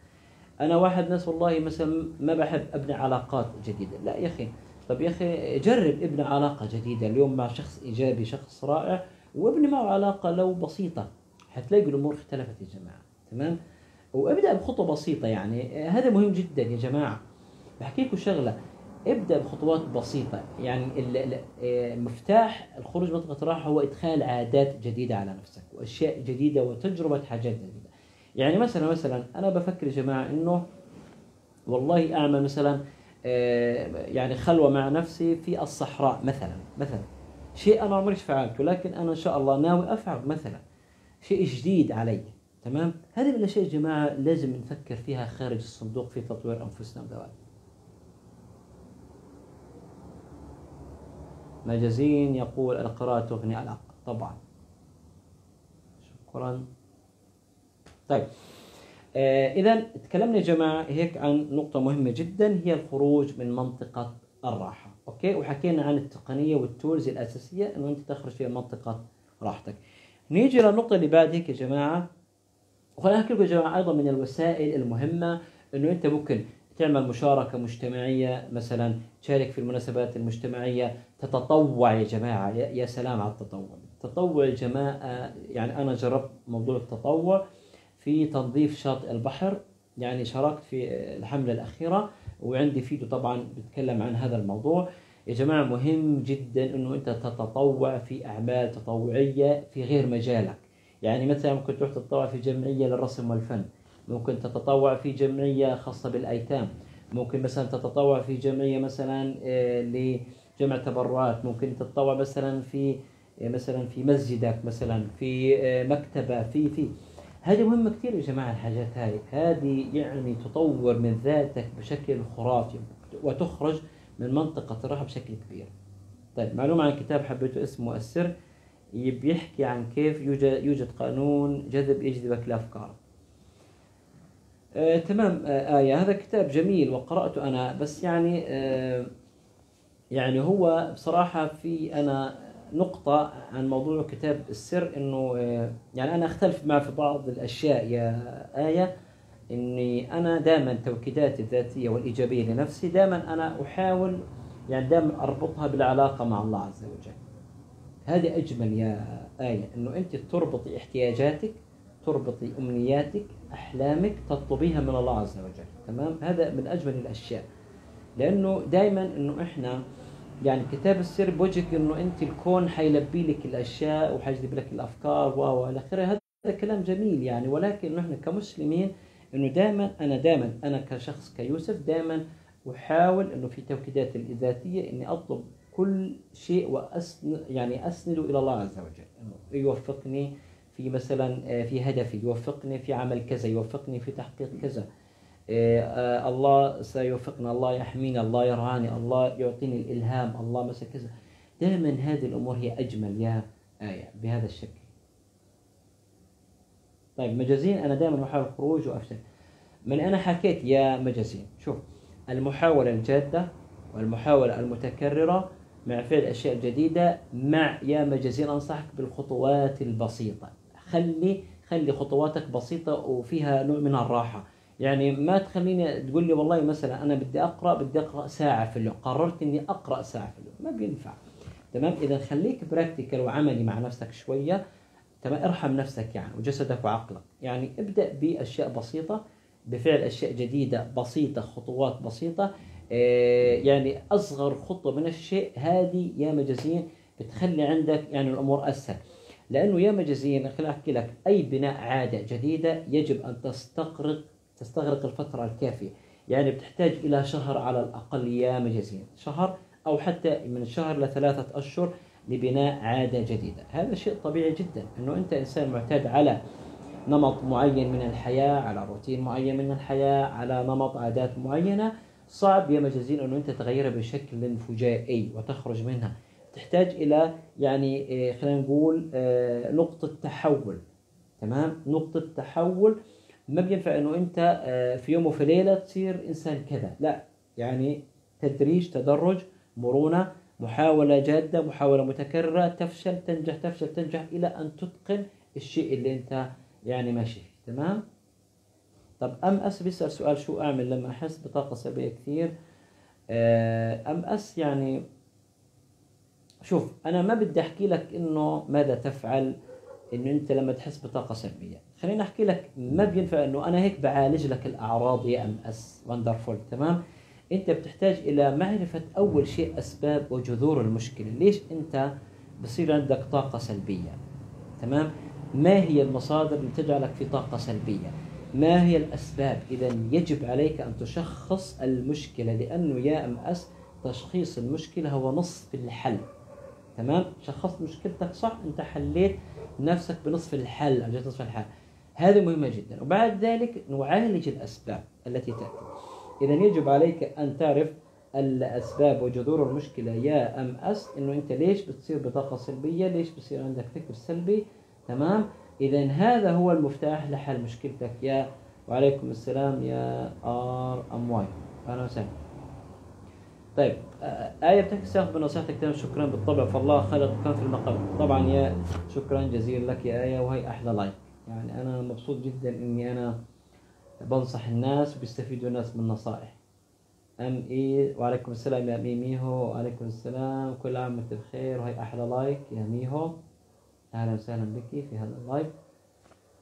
أنا واحد ناس والله مثلا ما بحب أبني علاقات جديدة. لا يا أخي طب يا أخي جرب ابني علاقة جديدة اليوم مع شخص إيجابي، شخص رائع، وابني معه علاقة لو بسيطة، حتلاقي الأمور اختلفت يا جماعة، تمام؟ وابدأ بخطوة بسيطة. يعني هذا مهم جدا يا جماعة، بحكي لكم شغلة، ابدأ بخطوات بسيطة. يعني مفتاح الخروج من منطقة الراحة هو إدخال عادات جديدة على نفسك وأشياء جديدة وتجربة حاجات جديدة. يعني مثلا أنا بفكر يا جماعة إنه والله أعمل مثلا يعني خلوة مع نفسي في الصحراء مثلا شيء أنا عمري فعلته، لكن أنا إن شاء الله ناوي أفعل مثلا شيء جديد علي، تمام؟ هذه من الأشياء يا جماعة لازم نفكر فيها خارج الصندوق في تطوير أنفسنا وذواتنا. مجازين يقول القراءة تغني العقل، طبعا شكرا. طيب إذا تكلمنا يا جماعة هيك عن نقطة مهمة جدا هي الخروج من منطقة الراحة، أوكي؟ وحكينا عن التقنية والتولز الأساسية إنه أنت تخرج في منطقة راحتك. نيجي للنقطة اللي بعد هيك يا جماعة وخليني أحكي لكم يا جماعة أيضا من الوسائل المهمة إنه أنت ممكن تعمل مشاركة مجتمعية، مثلا تشارك في المناسبات المجتمعية، تتطوع يا جماعة. يا سلام على التطوع. تطوع يا جماعة، يعني أنا جربت موضوع التطوع في تنظيف شاطئ البحر، يعني شاركت في الحملة الأخيرة وعندي فيديو طبعا بتكلم عن هذا الموضوع. يا جماعة مهم جدا إنه أنت تتطوع في أعمال تطوعية في غير مجالك، يعني مثلا ممكن تروح تتطوع في جمعية للرسم والفن، ممكن تتطوع في جمعية خاصة بالأيتام، ممكن مثلا تتطوع في جمعية مثلا لجمع تبرعات، ممكن تتطوع مثلا في مسجدك، مثلا في مكتبة، في هذه مهمة كثير يا جماعة. الحاجات هذه يعني تطور من ذاتك بشكل خرافي وتخرج من منطقة الراحة بشكل كبير. طيب، معلومة عن كتاب حبيته اسمه السر، بيحكي عن كيف يوجد قانون جذب يجذبك لأفكارك. تمام. آية، هذا كتاب جميل وقرأته أنا، بس يعني يعني هو بصراحة في أنا نقطة عن موضوع كتاب السر، إنه يعني أنا أختلف معه في بعض الأشياء يا آية. إني أنا دائما توكيداتي الذاتية والإيجابية لنفسي دائما أنا أحاول يعني دائما أربطها بالعلاقة مع الله عز وجل. هذه أجمل يا آية، إنه أنت تربطي احتياجاتك، تربطي أمنياتك، أحلامك، تطلبيها من الله عز وجل. تمام، هذا من أجمل الأشياء، لأنه دائما إنه إحنا يعني كتاب السر بوجهك إنه أنت الكون حيلبي لك الأشياء وحيجذب لك الأفكار وإلى آخره. هذا كلام جميل يعني، ولكن نحن كمسلمين إنه دائما أنا كشخص كيوسف دائما أحاول إنه في توكيداتي الذاتية إني أطلب كل شيء وأسنده إلى الله عز وجل، إنه يوفقني في مثلا في هدفي، يوفقني في عمل كذا، يوفقني في تحقيق كذا، الله سيوفقنا، الله يحمينا، الله يرعاني، الله يعطيني الإلهام، الله مثلا كذا. دائما هذه الأمور هي أجمل يا آية بهذا الشكل. طيب مجازين، أنا دائما أحاول خروج وأفشل. من أنا حكيت يا مجازين، شوف المحاولة الجادة والمحاولة المتكررة مع فعل أشياء جديدة مع يا مجازين أنصحك بالخطوات البسيطة. خلي خطواتك بسيطة وفيها نوع من الراحة، يعني ما تخليني تقول لي والله مثلا أنا بدي أقرأ ساعة في اليوم، قررت إني أقرأ ساعة في اليوم، ما بينفع. تمام، إذا خليك براكتيكال وعملي مع نفسك شوية. تمام، ارحم نفسك يعني وجسدك وعقلك، يعني ابدأ بأشياء بسيطة، بفعل أشياء جديدة بسيطة، خطوات بسيطة، يعني أصغر خطوة من الشيء هذه يا مجازين بتخلي عندك يعني الأمور أسهل. لأنه يا مجازين خليني أحكي لك، أي بناء عادة جديدة يجب أن تستغرق الفترة الكافية، يعني بتحتاج إلى شهر على الأقل يا مجازين، شهر أو حتى من شهر لثلاثة أشهر لبناء عادة جديدة. هذا شيء طبيعي جدا، أنه أنت إنسان معتاد على نمط معين من الحياة، على روتين معين من الحياة، على نمط عادات معينة، صعب يا مجازين أنه أنت تغيرها بشكل فجائي وتخرج منها. تحتاج إلى يعني خلينا نقول نقطة تحول. تمام، نقطة تحول، ما بينفع أنه أنت في يوم وفي ليلة تصير إنسان كذا، لا، يعني تدريج، تدرج، مرونة، محاولة جادة، محاولة متكررة، تفشل تنجح، تفشل تنجح، إلى أن تتقن الشيء اللي أنت يعني ماشي فيه. تمام. طب ام اس بيسأل سؤال، شو اعمل لما احس بطاقة سلبية كثير؟ ام اس يعني شوف، انا ما بدي احكي لك انه ماذا تفعل انه انت لما تحس بطاقة سلبية، خليني احكي لك ما بينفع انه انا هيك بعالج لك الاعراض يا ام اس وندرفول. تمام، انت بتحتاج الى معرفة اول شيء اسباب وجذور المشكلة، ليش انت بصير عندك طاقة سلبية؟ تمام، ما هي المصادر اللي تجعلك في طاقة سلبية؟ ما هي الأسباب؟ إذا يجب عليك أن تشخص المشكلة، لأنه يا أم أس تشخيص المشكلة هو نصف الحل. تمام؟ شخصت مشكلتك صح، أنت حليت نفسك بنصف الحل، أرجعت نصف الحل. هذه مهمة جدا، وبعد ذلك نعالج الأسباب التي تأتي. إذا يجب عليك أن تعرف الأسباب وجذور المشكلة يا أم أس، إنه أنت ليش بتصير بطاقة سلبية؟ ليش بصير عندك فكر سلبي؟ تمام؟ إذا هذا هو المفتاح لحل مشكلتك يا وعليكم السلام يا آر أم واي، أهلا وسهلا. طيب آية بتحكي ساخذ بنصيحتك تمام، شكرا بالطبع فالله خلقكم في المقام. طبعا يا شكرا جزيلا لك يا آية، وهي أحلى لايك. يعني انا مبسوط جدا اني انا بنصح الناس وبيستفيدوا الناس من نصائح. ام اي وعليكم السلام يا ميميهو. وعليكم السلام، كل عام وانت بخير، وهي احلى لايك يا ميهو، اهلا وسهلا بك في هذا اللايف.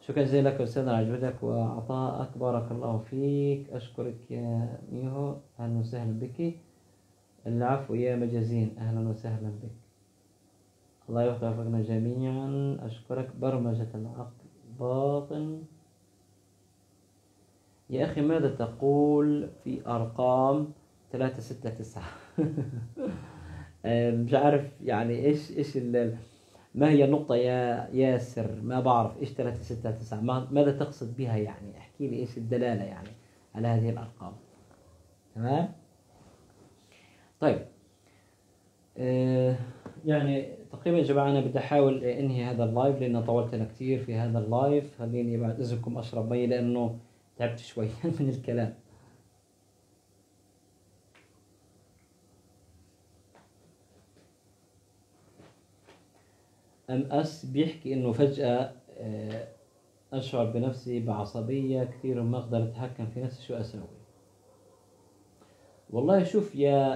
شكرا جزيلا لك استاذنا على جهدك وعطائك، بارك الله فيك، اشكرك يا ميهو، اهلا وسهلا بك. العفو يا مجازين، اهلا وسهلا بك، الله يوفقنا جميعا، اشكرك. برمجة العقل باطن يا أخي، ماذا تقول في أرقام 369؟ مش عارف يعني إيش ما هي النقطة يا ياسر، ما بعرف إيش 369، ماذا تقصد بها يعني؟ احكي لي إيش الدلالة يعني على هذه الأرقام. تمام؟ طيب يعني تقريبا يا جماعة أنا بدي أحاول أنهي هذا اللايف لأن طولت أنا كثير في هذا اللايف. خليني بعد إذنكم أشرب مي لأنه تعبت شوي من الكلام. MS بيحكي إنه فجأة أشعر بنفسي بعصبية كثير وما أقدر أتحكم في نفسي، شو أسوي؟ والله شوف يا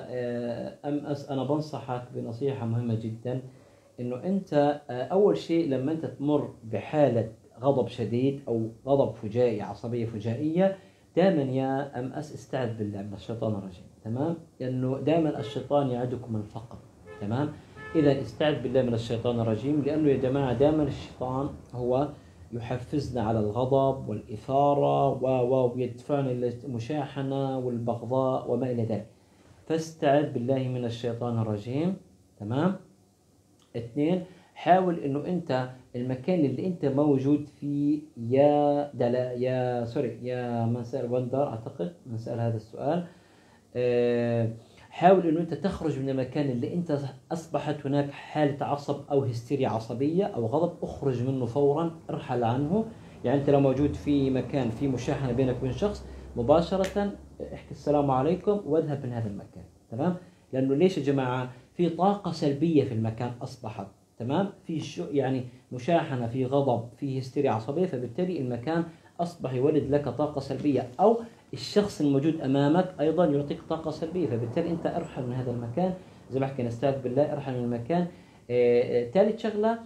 MS، أنا بنصحك بنصيحة مهمة جدا، إنه أنت أول شيء لما أنت تمر بحالة غضب شديد أو غضب فجائي، عصبية فجائية، دائما يا MS استعذ بالله من الشيطان الرجيم، تمام؟ لأنه دائما الشيطان يعدكم الفقر، تمام؟ إذا استعذ بالله من الشيطان الرجيم، لأنه يا جماعة دائما الشيطان هو يحفزنا على الغضب والإثارة ويدفعنا إلى المشاحنة والبغضاء وما إلى ذلك. فاستعذ بالله من الشيطان الرجيم، تمام؟ 2، حاول إنه أنت المكان اللي أنت موجود فيه يا دلا يا سوري يا من سأل وندر، أعتقد من سأل هذا السؤال، حاول إنه أنت تخرج من المكان اللي أنت أصبحت هناك حالة عصب أو هستيريا عصبية أو غضب، أخرج منه فورا، ارحل عنه. يعني أنت لو موجود في مكان في مشاحنة بينك وبين شخص، مباشرة احكي السلام عليكم واذهب من هذا المكان، تمام؟ لأنه ليش يا جماعة؟ في طاقة سلبية في المكان أصبحت، تمام؟ في يعني مشاحنة، في غضب، في هستيريا عصبية، فبالتالي المكان أصبح يولد لك طاقة سلبية، أو الشخص الموجود أمامك أيضا يعطيك طاقة سلبية، فبالتالي أنت ارحل من هذا المكان، زي ما حكينا استعذ بالله، ارحل من المكان. ثالث شغلة،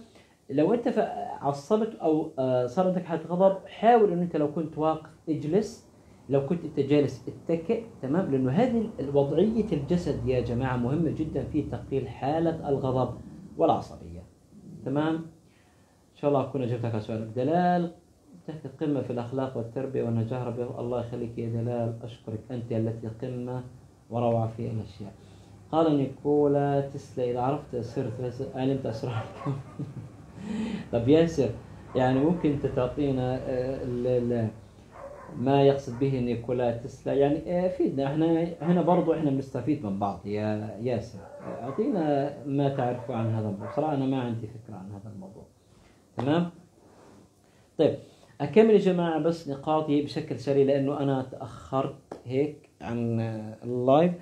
لو أنت عصبت أو صار عندك حالة غضب، حاول أن أنت لو كنت واقف اجلس، لو كنت أنت جالس اتكئ، تمام؟ لأنه هذه وضعية الجسد يا جماعة مهمة جدا في تقليل حالة الغضب والعصبية، تمام؟ إن شاء الله أكون أجبتك على سؤالك. دلال تحت قمة في الأخلاق والتربية والنجاح، ربي الله يخليك يا دلال، أشكرك، أنت التي قمة وروعة في الأشياء. قال نيكولا تسلا، إذا عرفت سر علمت أسراركم. طب ياسر يعني ممكن أنت تعطينا ما يقصد به نيكولا تسلا؟ يعني أفيدنا، إحنا هنا برضو إحنا بنستفيد من بعض يا ياسر، أعطينا ما تعرفوا عن هذا الموضوع، صراحة أنا ما عندي فكرة عن هذا الموضوع، تمام؟ طيب أكمل يا جماعة بس نقاطي بشكل سريع لأنه أنا تأخرت هيك عن اللايف.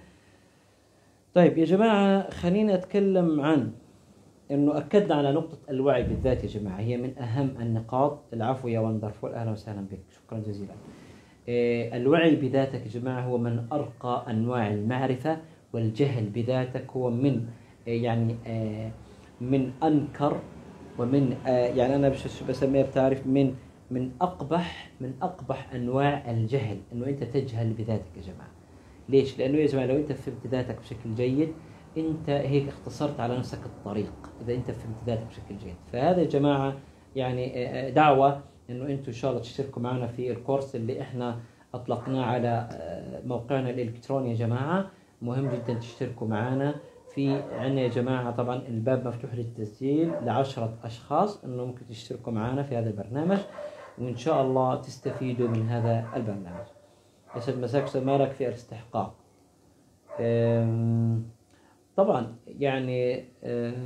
طيب يا جماعة خليني أتكلم عن إنه أكدنا على نقطة الوعي بالذات يا جماعة، هي من أهم النقاط. العفو يا وندرفول، أهلا وسهلا بك، شكرا جزيلا. الوعي بذاتك يا جماعة هو من أرقى أنواع المعرفة، والجهل بذاتك هو من يعني من أنكر ومن يعني أنا بسميها بتعرف من أقبح أنواع الجهل، إنه أنت تجهل بذاتك يا جماعة. ليش؟ لأنه يا جماعة لو أنت فهمت ذاتك بشكل جيد، أنت هيك اختصرت على نفسك الطريق، إذا أنت فهمت ذاتك بشكل جيد. فهذا يا جماعة يعني دعوة إنه أنتم إن شاء الله تشتركوا معنا في الكورس اللي إحنا أطلقناه على موقعنا الإلكتروني يا جماعة، مهم جدا تشتركوا معنا. في عندنا يا جماعة طبعا الباب مفتوح للتسجيل ل10 أشخاص، إنه ممكن تشتركوا معنا في هذا البرنامج، وإن شاء الله تستفيدوا من هذا البرنامج. يسعد مساك، مالك في الاستحقاق. طبعا يعني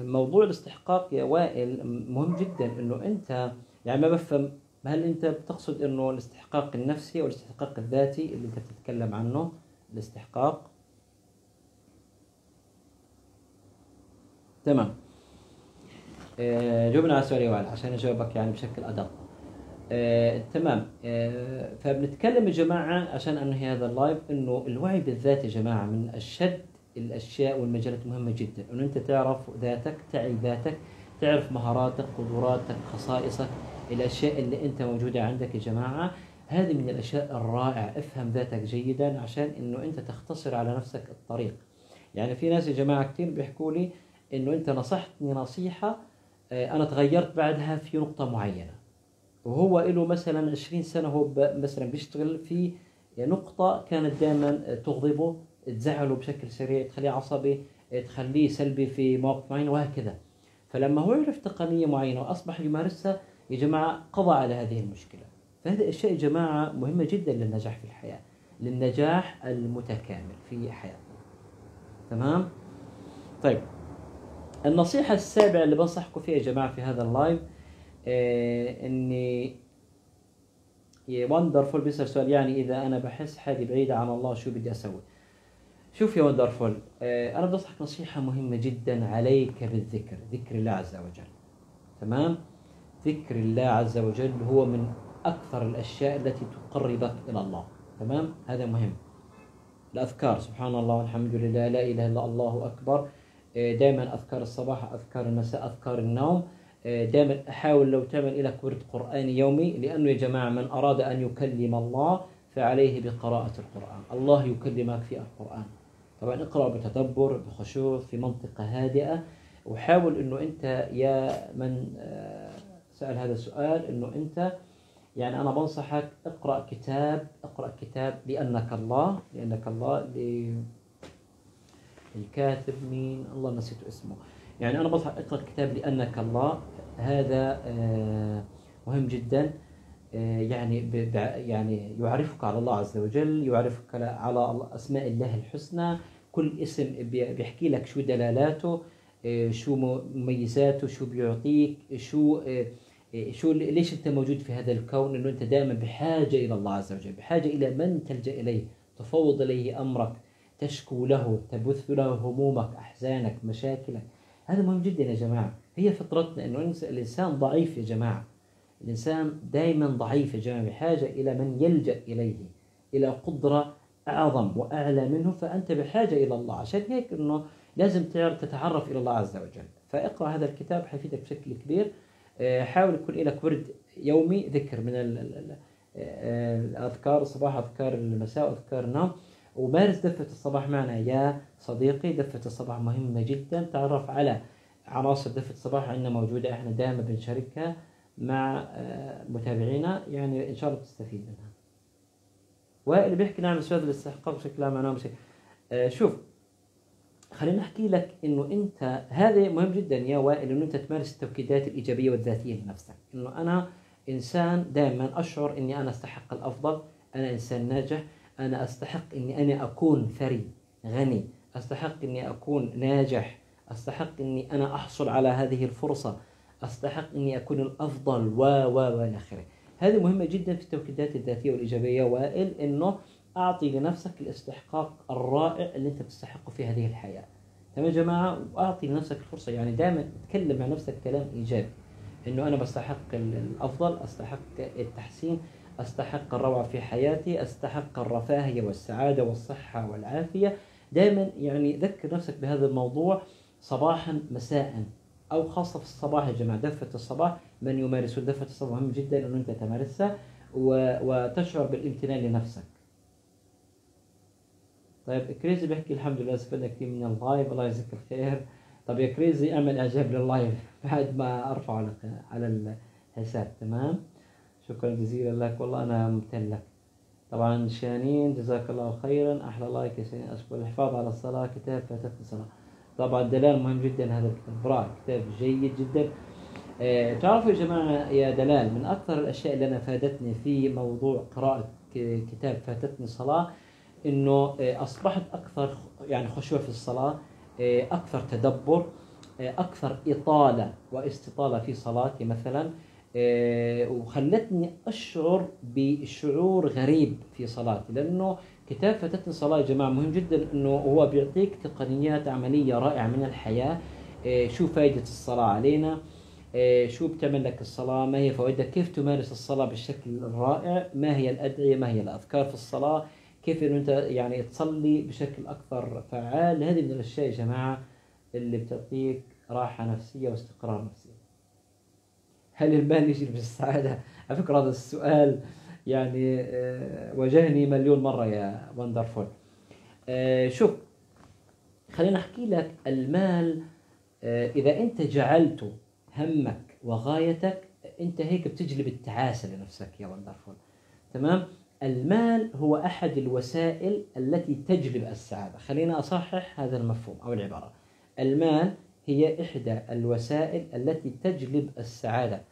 موضوع الاستحقاق يا وائل مهم جدا، إنه أنت يعني ما بفهم، هل أنت بتقصد إنه الاستحقاق النفسي أو الاستحقاق الذاتي اللي أنت بتتكلم عنه؟ الاستحقاق، تمام. جاوبنا على سؤالي وائل عشان أجاوبك يعني بشكل أدق. تمام. فبنتكلم يا جماعه عشان انهي هذا اللايف، انه الوعي بالذات يا جماعه من اشد الاشياء والمجالات المهمه جدا، انه انت تعرف ذاتك، تعي ذاتك، تعرف مهاراتك، قدراتك، خصائصك، الاشياء اللي انت موجوده عندك يا جماعه، هذه من الاشياء الرائعه. افهم ذاتك جيدا عشان انه انت تختصر على نفسك الطريق. يعني في ناس يا جماعه كثير بيحكوا لي انه انت نصحتني نصيحه انا تغيرت بعدها في نقطه معينه، وهو له مثلا 20 سنه هو مثلا بيشتغل في نقطه كانت دائما تغضبه، تزعله بشكل سريع، تخليه عصبي، تخليه سلبي في مواقف معينه وهكذا. فلما هو عرف تقنيه معينه واصبح يمارسها يا جماعه قضى على هذه المشكله. فهذه اشياء يا جماعه مهمه جدا للنجاح في الحياه، للنجاح المتكامل في حياتنا. تمام؟ طيب النصيحه السابعه اللي بنصحكم فيها يا جماعه في هذا اللايف، اني وندرفول بيسأل سؤال، يعني اذا انا بحس حالي بعيده عن الله شو بدي اسوي؟ شوف يا وندرفول، انا بدي انصحك نصيحه مهمه جدا، عليك بالذكر، ذكر الله عز وجل. تمام؟ ذكر الله عز وجل هو من اكثر الاشياء التي تقربك الى الله. تمام؟ هذا مهم. الاذكار سبحان الله والحمد لله لا اله الا الله اكبر، دائما اذكار الصباح، اذكار المساء، اذكار النوم. دائما احاول لو تعمل الى كورس قراني يومي، لانه يا جماعه من اراد ان يكلم الله فعليه بقراءه القران. الله يكلمك في القران، طبعا اقرا بتدبر، بخشوع، في منطقه هادئه، وحاول انه انت يا من سال هذا السؤال انه انت، يعني انا بنصحك اقرا كتاب، اقرا كتاب لانك الله، لانك الله للكاتب مين، الله نسيت اسمه، يعني انا بنصحك اقرا كتاب لانك الله، هذا مهم جدا، يعني يعرفك على الله عز وجل، يعرفك على اسماء الله الحسنى، كل اسم بيحكي لك شو دلالاته، شو مميزاته، شو بيعطيك، شو ليش انت موجود في هذا الكون، انه انت دائما بحاجه الى الله عز وجل، بحاجه الى من تلجا اليه، تفوض اليه امرك، تشكو له، تبث له همومك، احزانك، مشاكلك. هذا مهم جدا يا جماعه، هي فطرتنا انه الانسان ضعيف يا جماعه، الانسان دائما ضعيف يا جماعه، بحاجه الى من يلجا اليه، الى قدره اعظم واعلى منه، فانت بحاجه الى الله. عشان هيك انه لازم تتعرف الى الله عز وجل، فاقرا هذا الكتاب حيفيدك بشكل كبير. حاول يكون لك ورد يومي، ذكر من الاذكار الصباح، اذكار المساء، اذكار النوم، ومارس دفة الصباح معنا يا صديقي. دفة الصباح مهمة جدا، تعرف على عناصر دفة الصباح عندنا موجودة، احنا دائما بنشاركها مع متابعينا، يعني ان شاء الله بتستفيد منها. واللي بيحكي عن السؤال الاستحقاق بشكل عام، انا شوف خليني احكي لك انه انت، هذا مهم جدا يا وائل، انه انت تمارس التوكيدات الايجابية والذاتية لنفسك، انه انا انسان دائما اشعر اني انا استحق الافضل، انا انسان ناجح، أنا أستحق إني أنا أكون ثري غني، أستحق إني أكون ناجح، أستحق إني أنا أحصل على هذه الفرصة، أستحق إني أكون الأفضل و إلى آخره. هذه مهمة جدا في التوكيدات الذاتية والإيجابية وائل، إنه أعطي لنفسك الاستحقاق الرائع اللي أنت بتستحقه في هذه الحياة. تمام يا جماعة؟ وأعطي لنفسك الفرصة، يعني دائما تتكلم مع نفسك كلام إيجابي، إنه أنا بستحق الأفضل، أستحق التحسين، أستحق الروعة في حياتي، أستحق الرفاهية والسعادة والصحة والعافية. دائما يعني ذكر نفسك بهذا الموضوع صباحا مساء، أو خاصة في الصباح يا جماعة. دفة الصباح، من يمارسون دفة الصباح مهم جدا أن أنت تمارسها وتشعر بالامتنان لنفسك. طيب كريزي بيحكي الحمد لله استفدنا كثير من اللايف، الله يجزيك الخير. طيب يا كريزي اعمل إعجاب لللايف بعد ما أرفعه على الحساب. تمام؟ شكرا جزيلا لك، والله انا ممتن لك. طبعا شانين جزاك الله خيرا، احلى لايك يا شانين، اشكر. الحفاظ على الصلاه، كتاب فاتتني الصلاه، طبعا دلال مهم جدا هذا الكتاب، برافو، كتاب جيد جدا. تعرفوا يا جماعه يا دلال، من اكثر الاشياء اللي انا فادتني في موضوع قراءه كتاب فاتتني صلاه، انه اصبحت اكثر يعني خشوع في الصلاه، اكثر تدبر، اكثر اطاله واستطاله في صلاتي مثلا، وخلتني أشعر بشعور غريب في صلاتي. لأنه كتاب فاتتني صلاة يا جماعة مهم جدا، أنه هو بيعطيك تقنيات عملية رائعة من الحياة، شو فائدة الصلاة علينا، شو بتعمل لك الصلاة، ما هي فوائدها، كيف تمارس الصلاة بالشكل الرائع، ما هي الأدعية، ما هي الأذكار في الصلاة، كيف انه انت يعني تصلي بشكل اكثر فعال. هذه من الاشياء يا جماعة اللي بتعطيك راحة نفسية واستقرار نفسي. هل المال يجلب السعادة؟ على فكرة هذا السؤال يعني واجهني مليون مرة يا وندرفول. شوف خلينا احكي لك، المال اذا انت جعلته همك وغايتك انت هيك بتجلب التعاسة لنفسك يا وندرفول، تمام؟ المال هو أحد الوسائل التي تجلب السعادة، خلينا أصحح هذا المفهوم أو العبارة. المال هي إحدى الوسائل التي تجلب السعادة.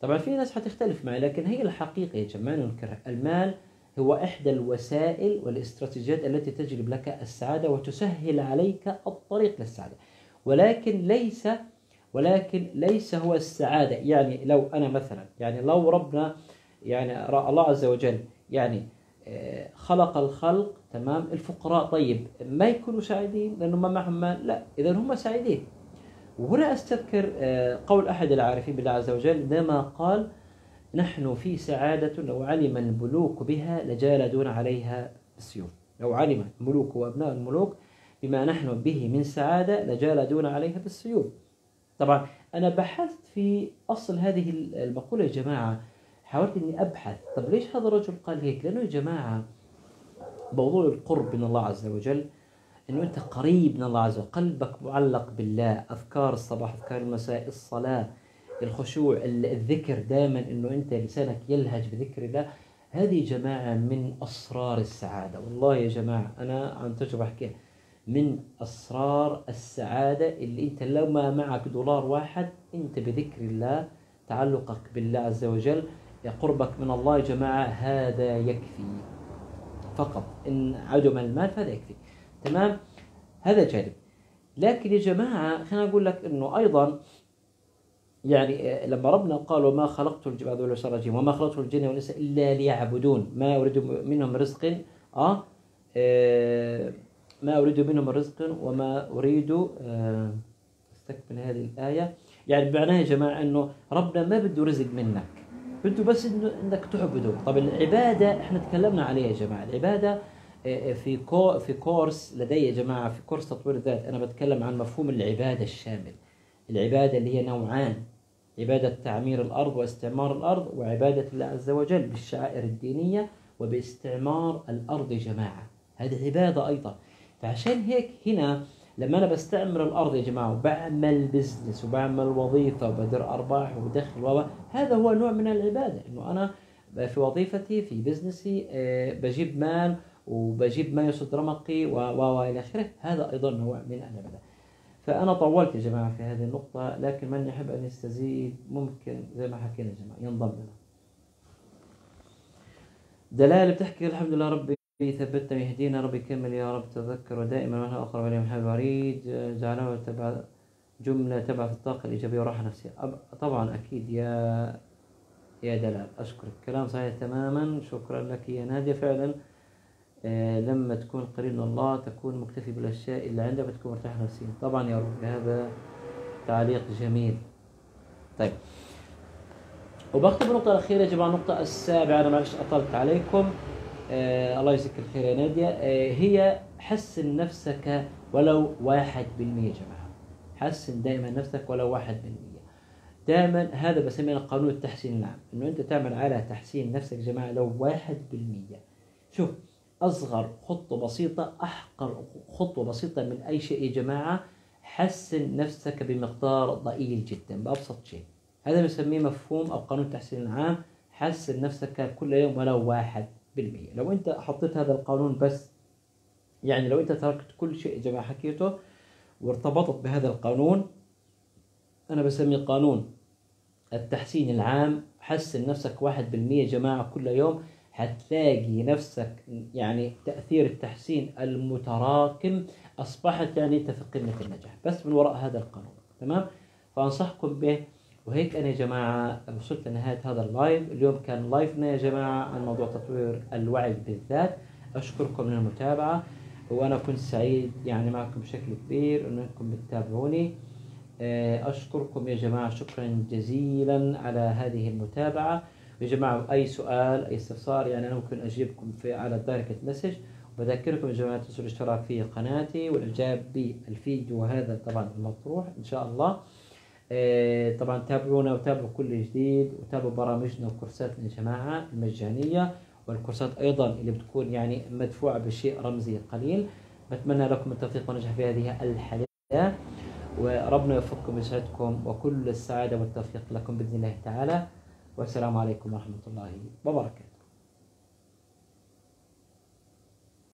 طبعا في ناس حتختلف معي لكن هي الحقيقة يا جماعة، ما ننكرها. المال هو إحدى الوسائل والاستراتيجيات التي تجلب لك السعادة وتسهل عليك الطريق للسعادة، ولكن ليس هو السعادة. يعني لو أنا مثلا، يعني لو ربنا، يعني الله عز وجل يعني خلق الخلق، تمام، الفقراء طيب ما يكونوا سعيدين لأنه ما معهم مال؟ لا، إذا هم سعيدين. وهنا أستذكر قول أحد العارفين بالله عز وجل عندما قال: نحن في سعادة لو علم الملوك بها لجالدون عليها بالسيوف. لو علم الملوك وأبناء الملوك بما نحن به من سعادة لجالدون عليها بالسيوف. طبعا أنا بحثت في أصل هذه المقولة يا جماعة، حاولت إني أبحث طب ليش هذا الرجل قال هيك؟ لأنه يا جماعة موضوع القرب من الله عز وجل، إنه أنت قريب من الله عز وجل، قلبك معلق بالله، أذكار الصباح، أذكار المساء، الصلاة، الخشوع، الذكر دائما، إنه أنت لسانك يلهج بذكر الله. هذه يا جماعة من أسرار السعادة. والله يا جماعة أنا عن تجربة أحكيها، من أسرار السعادة اللي أنت لو ما معك دولار واحد، أنت بذكر الله، تعلقك بالله عز وجل، قربك من الله يا جماعة، هذا يكفي فقط. إن عدم المال فهذا يكفي، تمام؟ هذا جانب. لكن يا جماعة خلينا أقول لك إنه أيضا يعني لما ربنا قال وما خلقت الجن والإنس إلا ليعبدون ما أريد منهم رزق ما أريد منهم رزق وما أريد استكمل هذه الآية. يعني بمعناها يا جماعة إنه ربنا ما بده رزق منك، بده بس انك تعبده. طب العباده احنا تكلمنا عليها يا جماعه، العباده في كورس لدي يا جماعه، في كورس تطوير الذات، انا بتكلم عن مفهوم العباده الشامل. العباده اللي هي نوعان: عباده تعمير الارض واستعمار الارض، وعباده الله عز وجل بالشعائر الدينيه وباستعمار الارض يا جماعه، هذه عباده ايضا. فعشان هيك هنا لما انا بستعمر الارض يا جماعه وبعمل بزنس وبعمل وظيفه وبدر ارباح وبدخل هذا هو نوع من العباده، انه انا في وظيفتي في بزنسي بجيب مال وبجيب ما يسد رمقي والى اخره، هذا ايضا نوع من العباده. فانا طولت يا جماعه في هذه النقطه، لكن من يحب ان يستزيد ممكن زي ما حكينا يا جماعه ينضم لنا. دلال بتحكي: الحمد لله ربي ثبتنا يهدينا، ربي كمل يا رب، تذكر ودائما وانا اقرب اليه من حبل الوريد، جعله تبع جمله تبع في الطاقه الايجابيه وراحه نفسيه. طبعا اكيد يا دلال، اشكرك، كلام صحيح تماما، شكرا لك يا ناديه. فعلا لما تكون قريب من الله تكون مكتفي بالاشياء اللي عندك بتكون مرتاح نفسيا. طبعا يا رب، هذا تعليق جميل. طيب وبختم بالنقطه الاخيره يا جماعه، النقطه السابعه، انا معلش اطلت عليكم. الله يجزيك الخير يا نادية. هي حسن نفسك ولو 1% يا جماعة، حسن دائما نفسك ولو 1%. دائما هذا بسميه قانون التحسين العام، انه انت تعمل على تحسين نفسك يا جماعة لو 1%. شوف اصغر خطوة بسيطة، احقر خطوة بسيطة من اي شيء يا جماعة، حسن نفسك بمقدار ضئيل جدا بأبسط شيء. هذا بسميه مفهوم او قانون التحسين العام، حسن نفسك كل يوم ولو 1%. لو انت حطيت هذا القانون بس، يعني لو انت تركت كل شيء يا جماعه حكيته وارتبطت بهذا القانون، انا بسميه قانون التحسين العام، حسن نفسك 1% جماعه كل يوم، هتلاقي نفسك يعني تاثير التحسين المتراكم اصبحت يعني انت في قمه النجاح بس من وراء هذا القانون، تمام؟ فانصحكم به. وهيك أنا يا جماعة وصلت لنهاية هذا اللايف، اليوم كان لايفنا يا جماعة عن موضوع تطوير الوعي بالذات. أشكركم للمتابعة، وأنا كنت سعيد يعني معكم بشكل كبير أنكم بتتابعوني. أشكركم يا جماعة، شكرا جزيلا على هذه المتابعة. يا جماعة أي سؤال أي استفسار يعني أنا ممكن أجيبكم على الدايركت مسج. وأذكركم يا جماعة تنسوا الاشتراك في قناتي والإعجاب بالفيديو هذا طبعا المطروح إن شاء الله. طبعا تابعونا وتابعوا كل جديد وتابعوا برامجنا وكورساتنا يا جماعة المجانية، والكورسات أيضا اللي بتكون يعني مدفوعة بشيء رمزي قليل. بتمنى لكم التوفيق والنجاح في هذه الحياة، وربنا يوفقكم ويسعدكم وكل السعادة والتوفيق لكم بإذن الله تعالى، والسلام عليكم ورحمة الله وبركاته.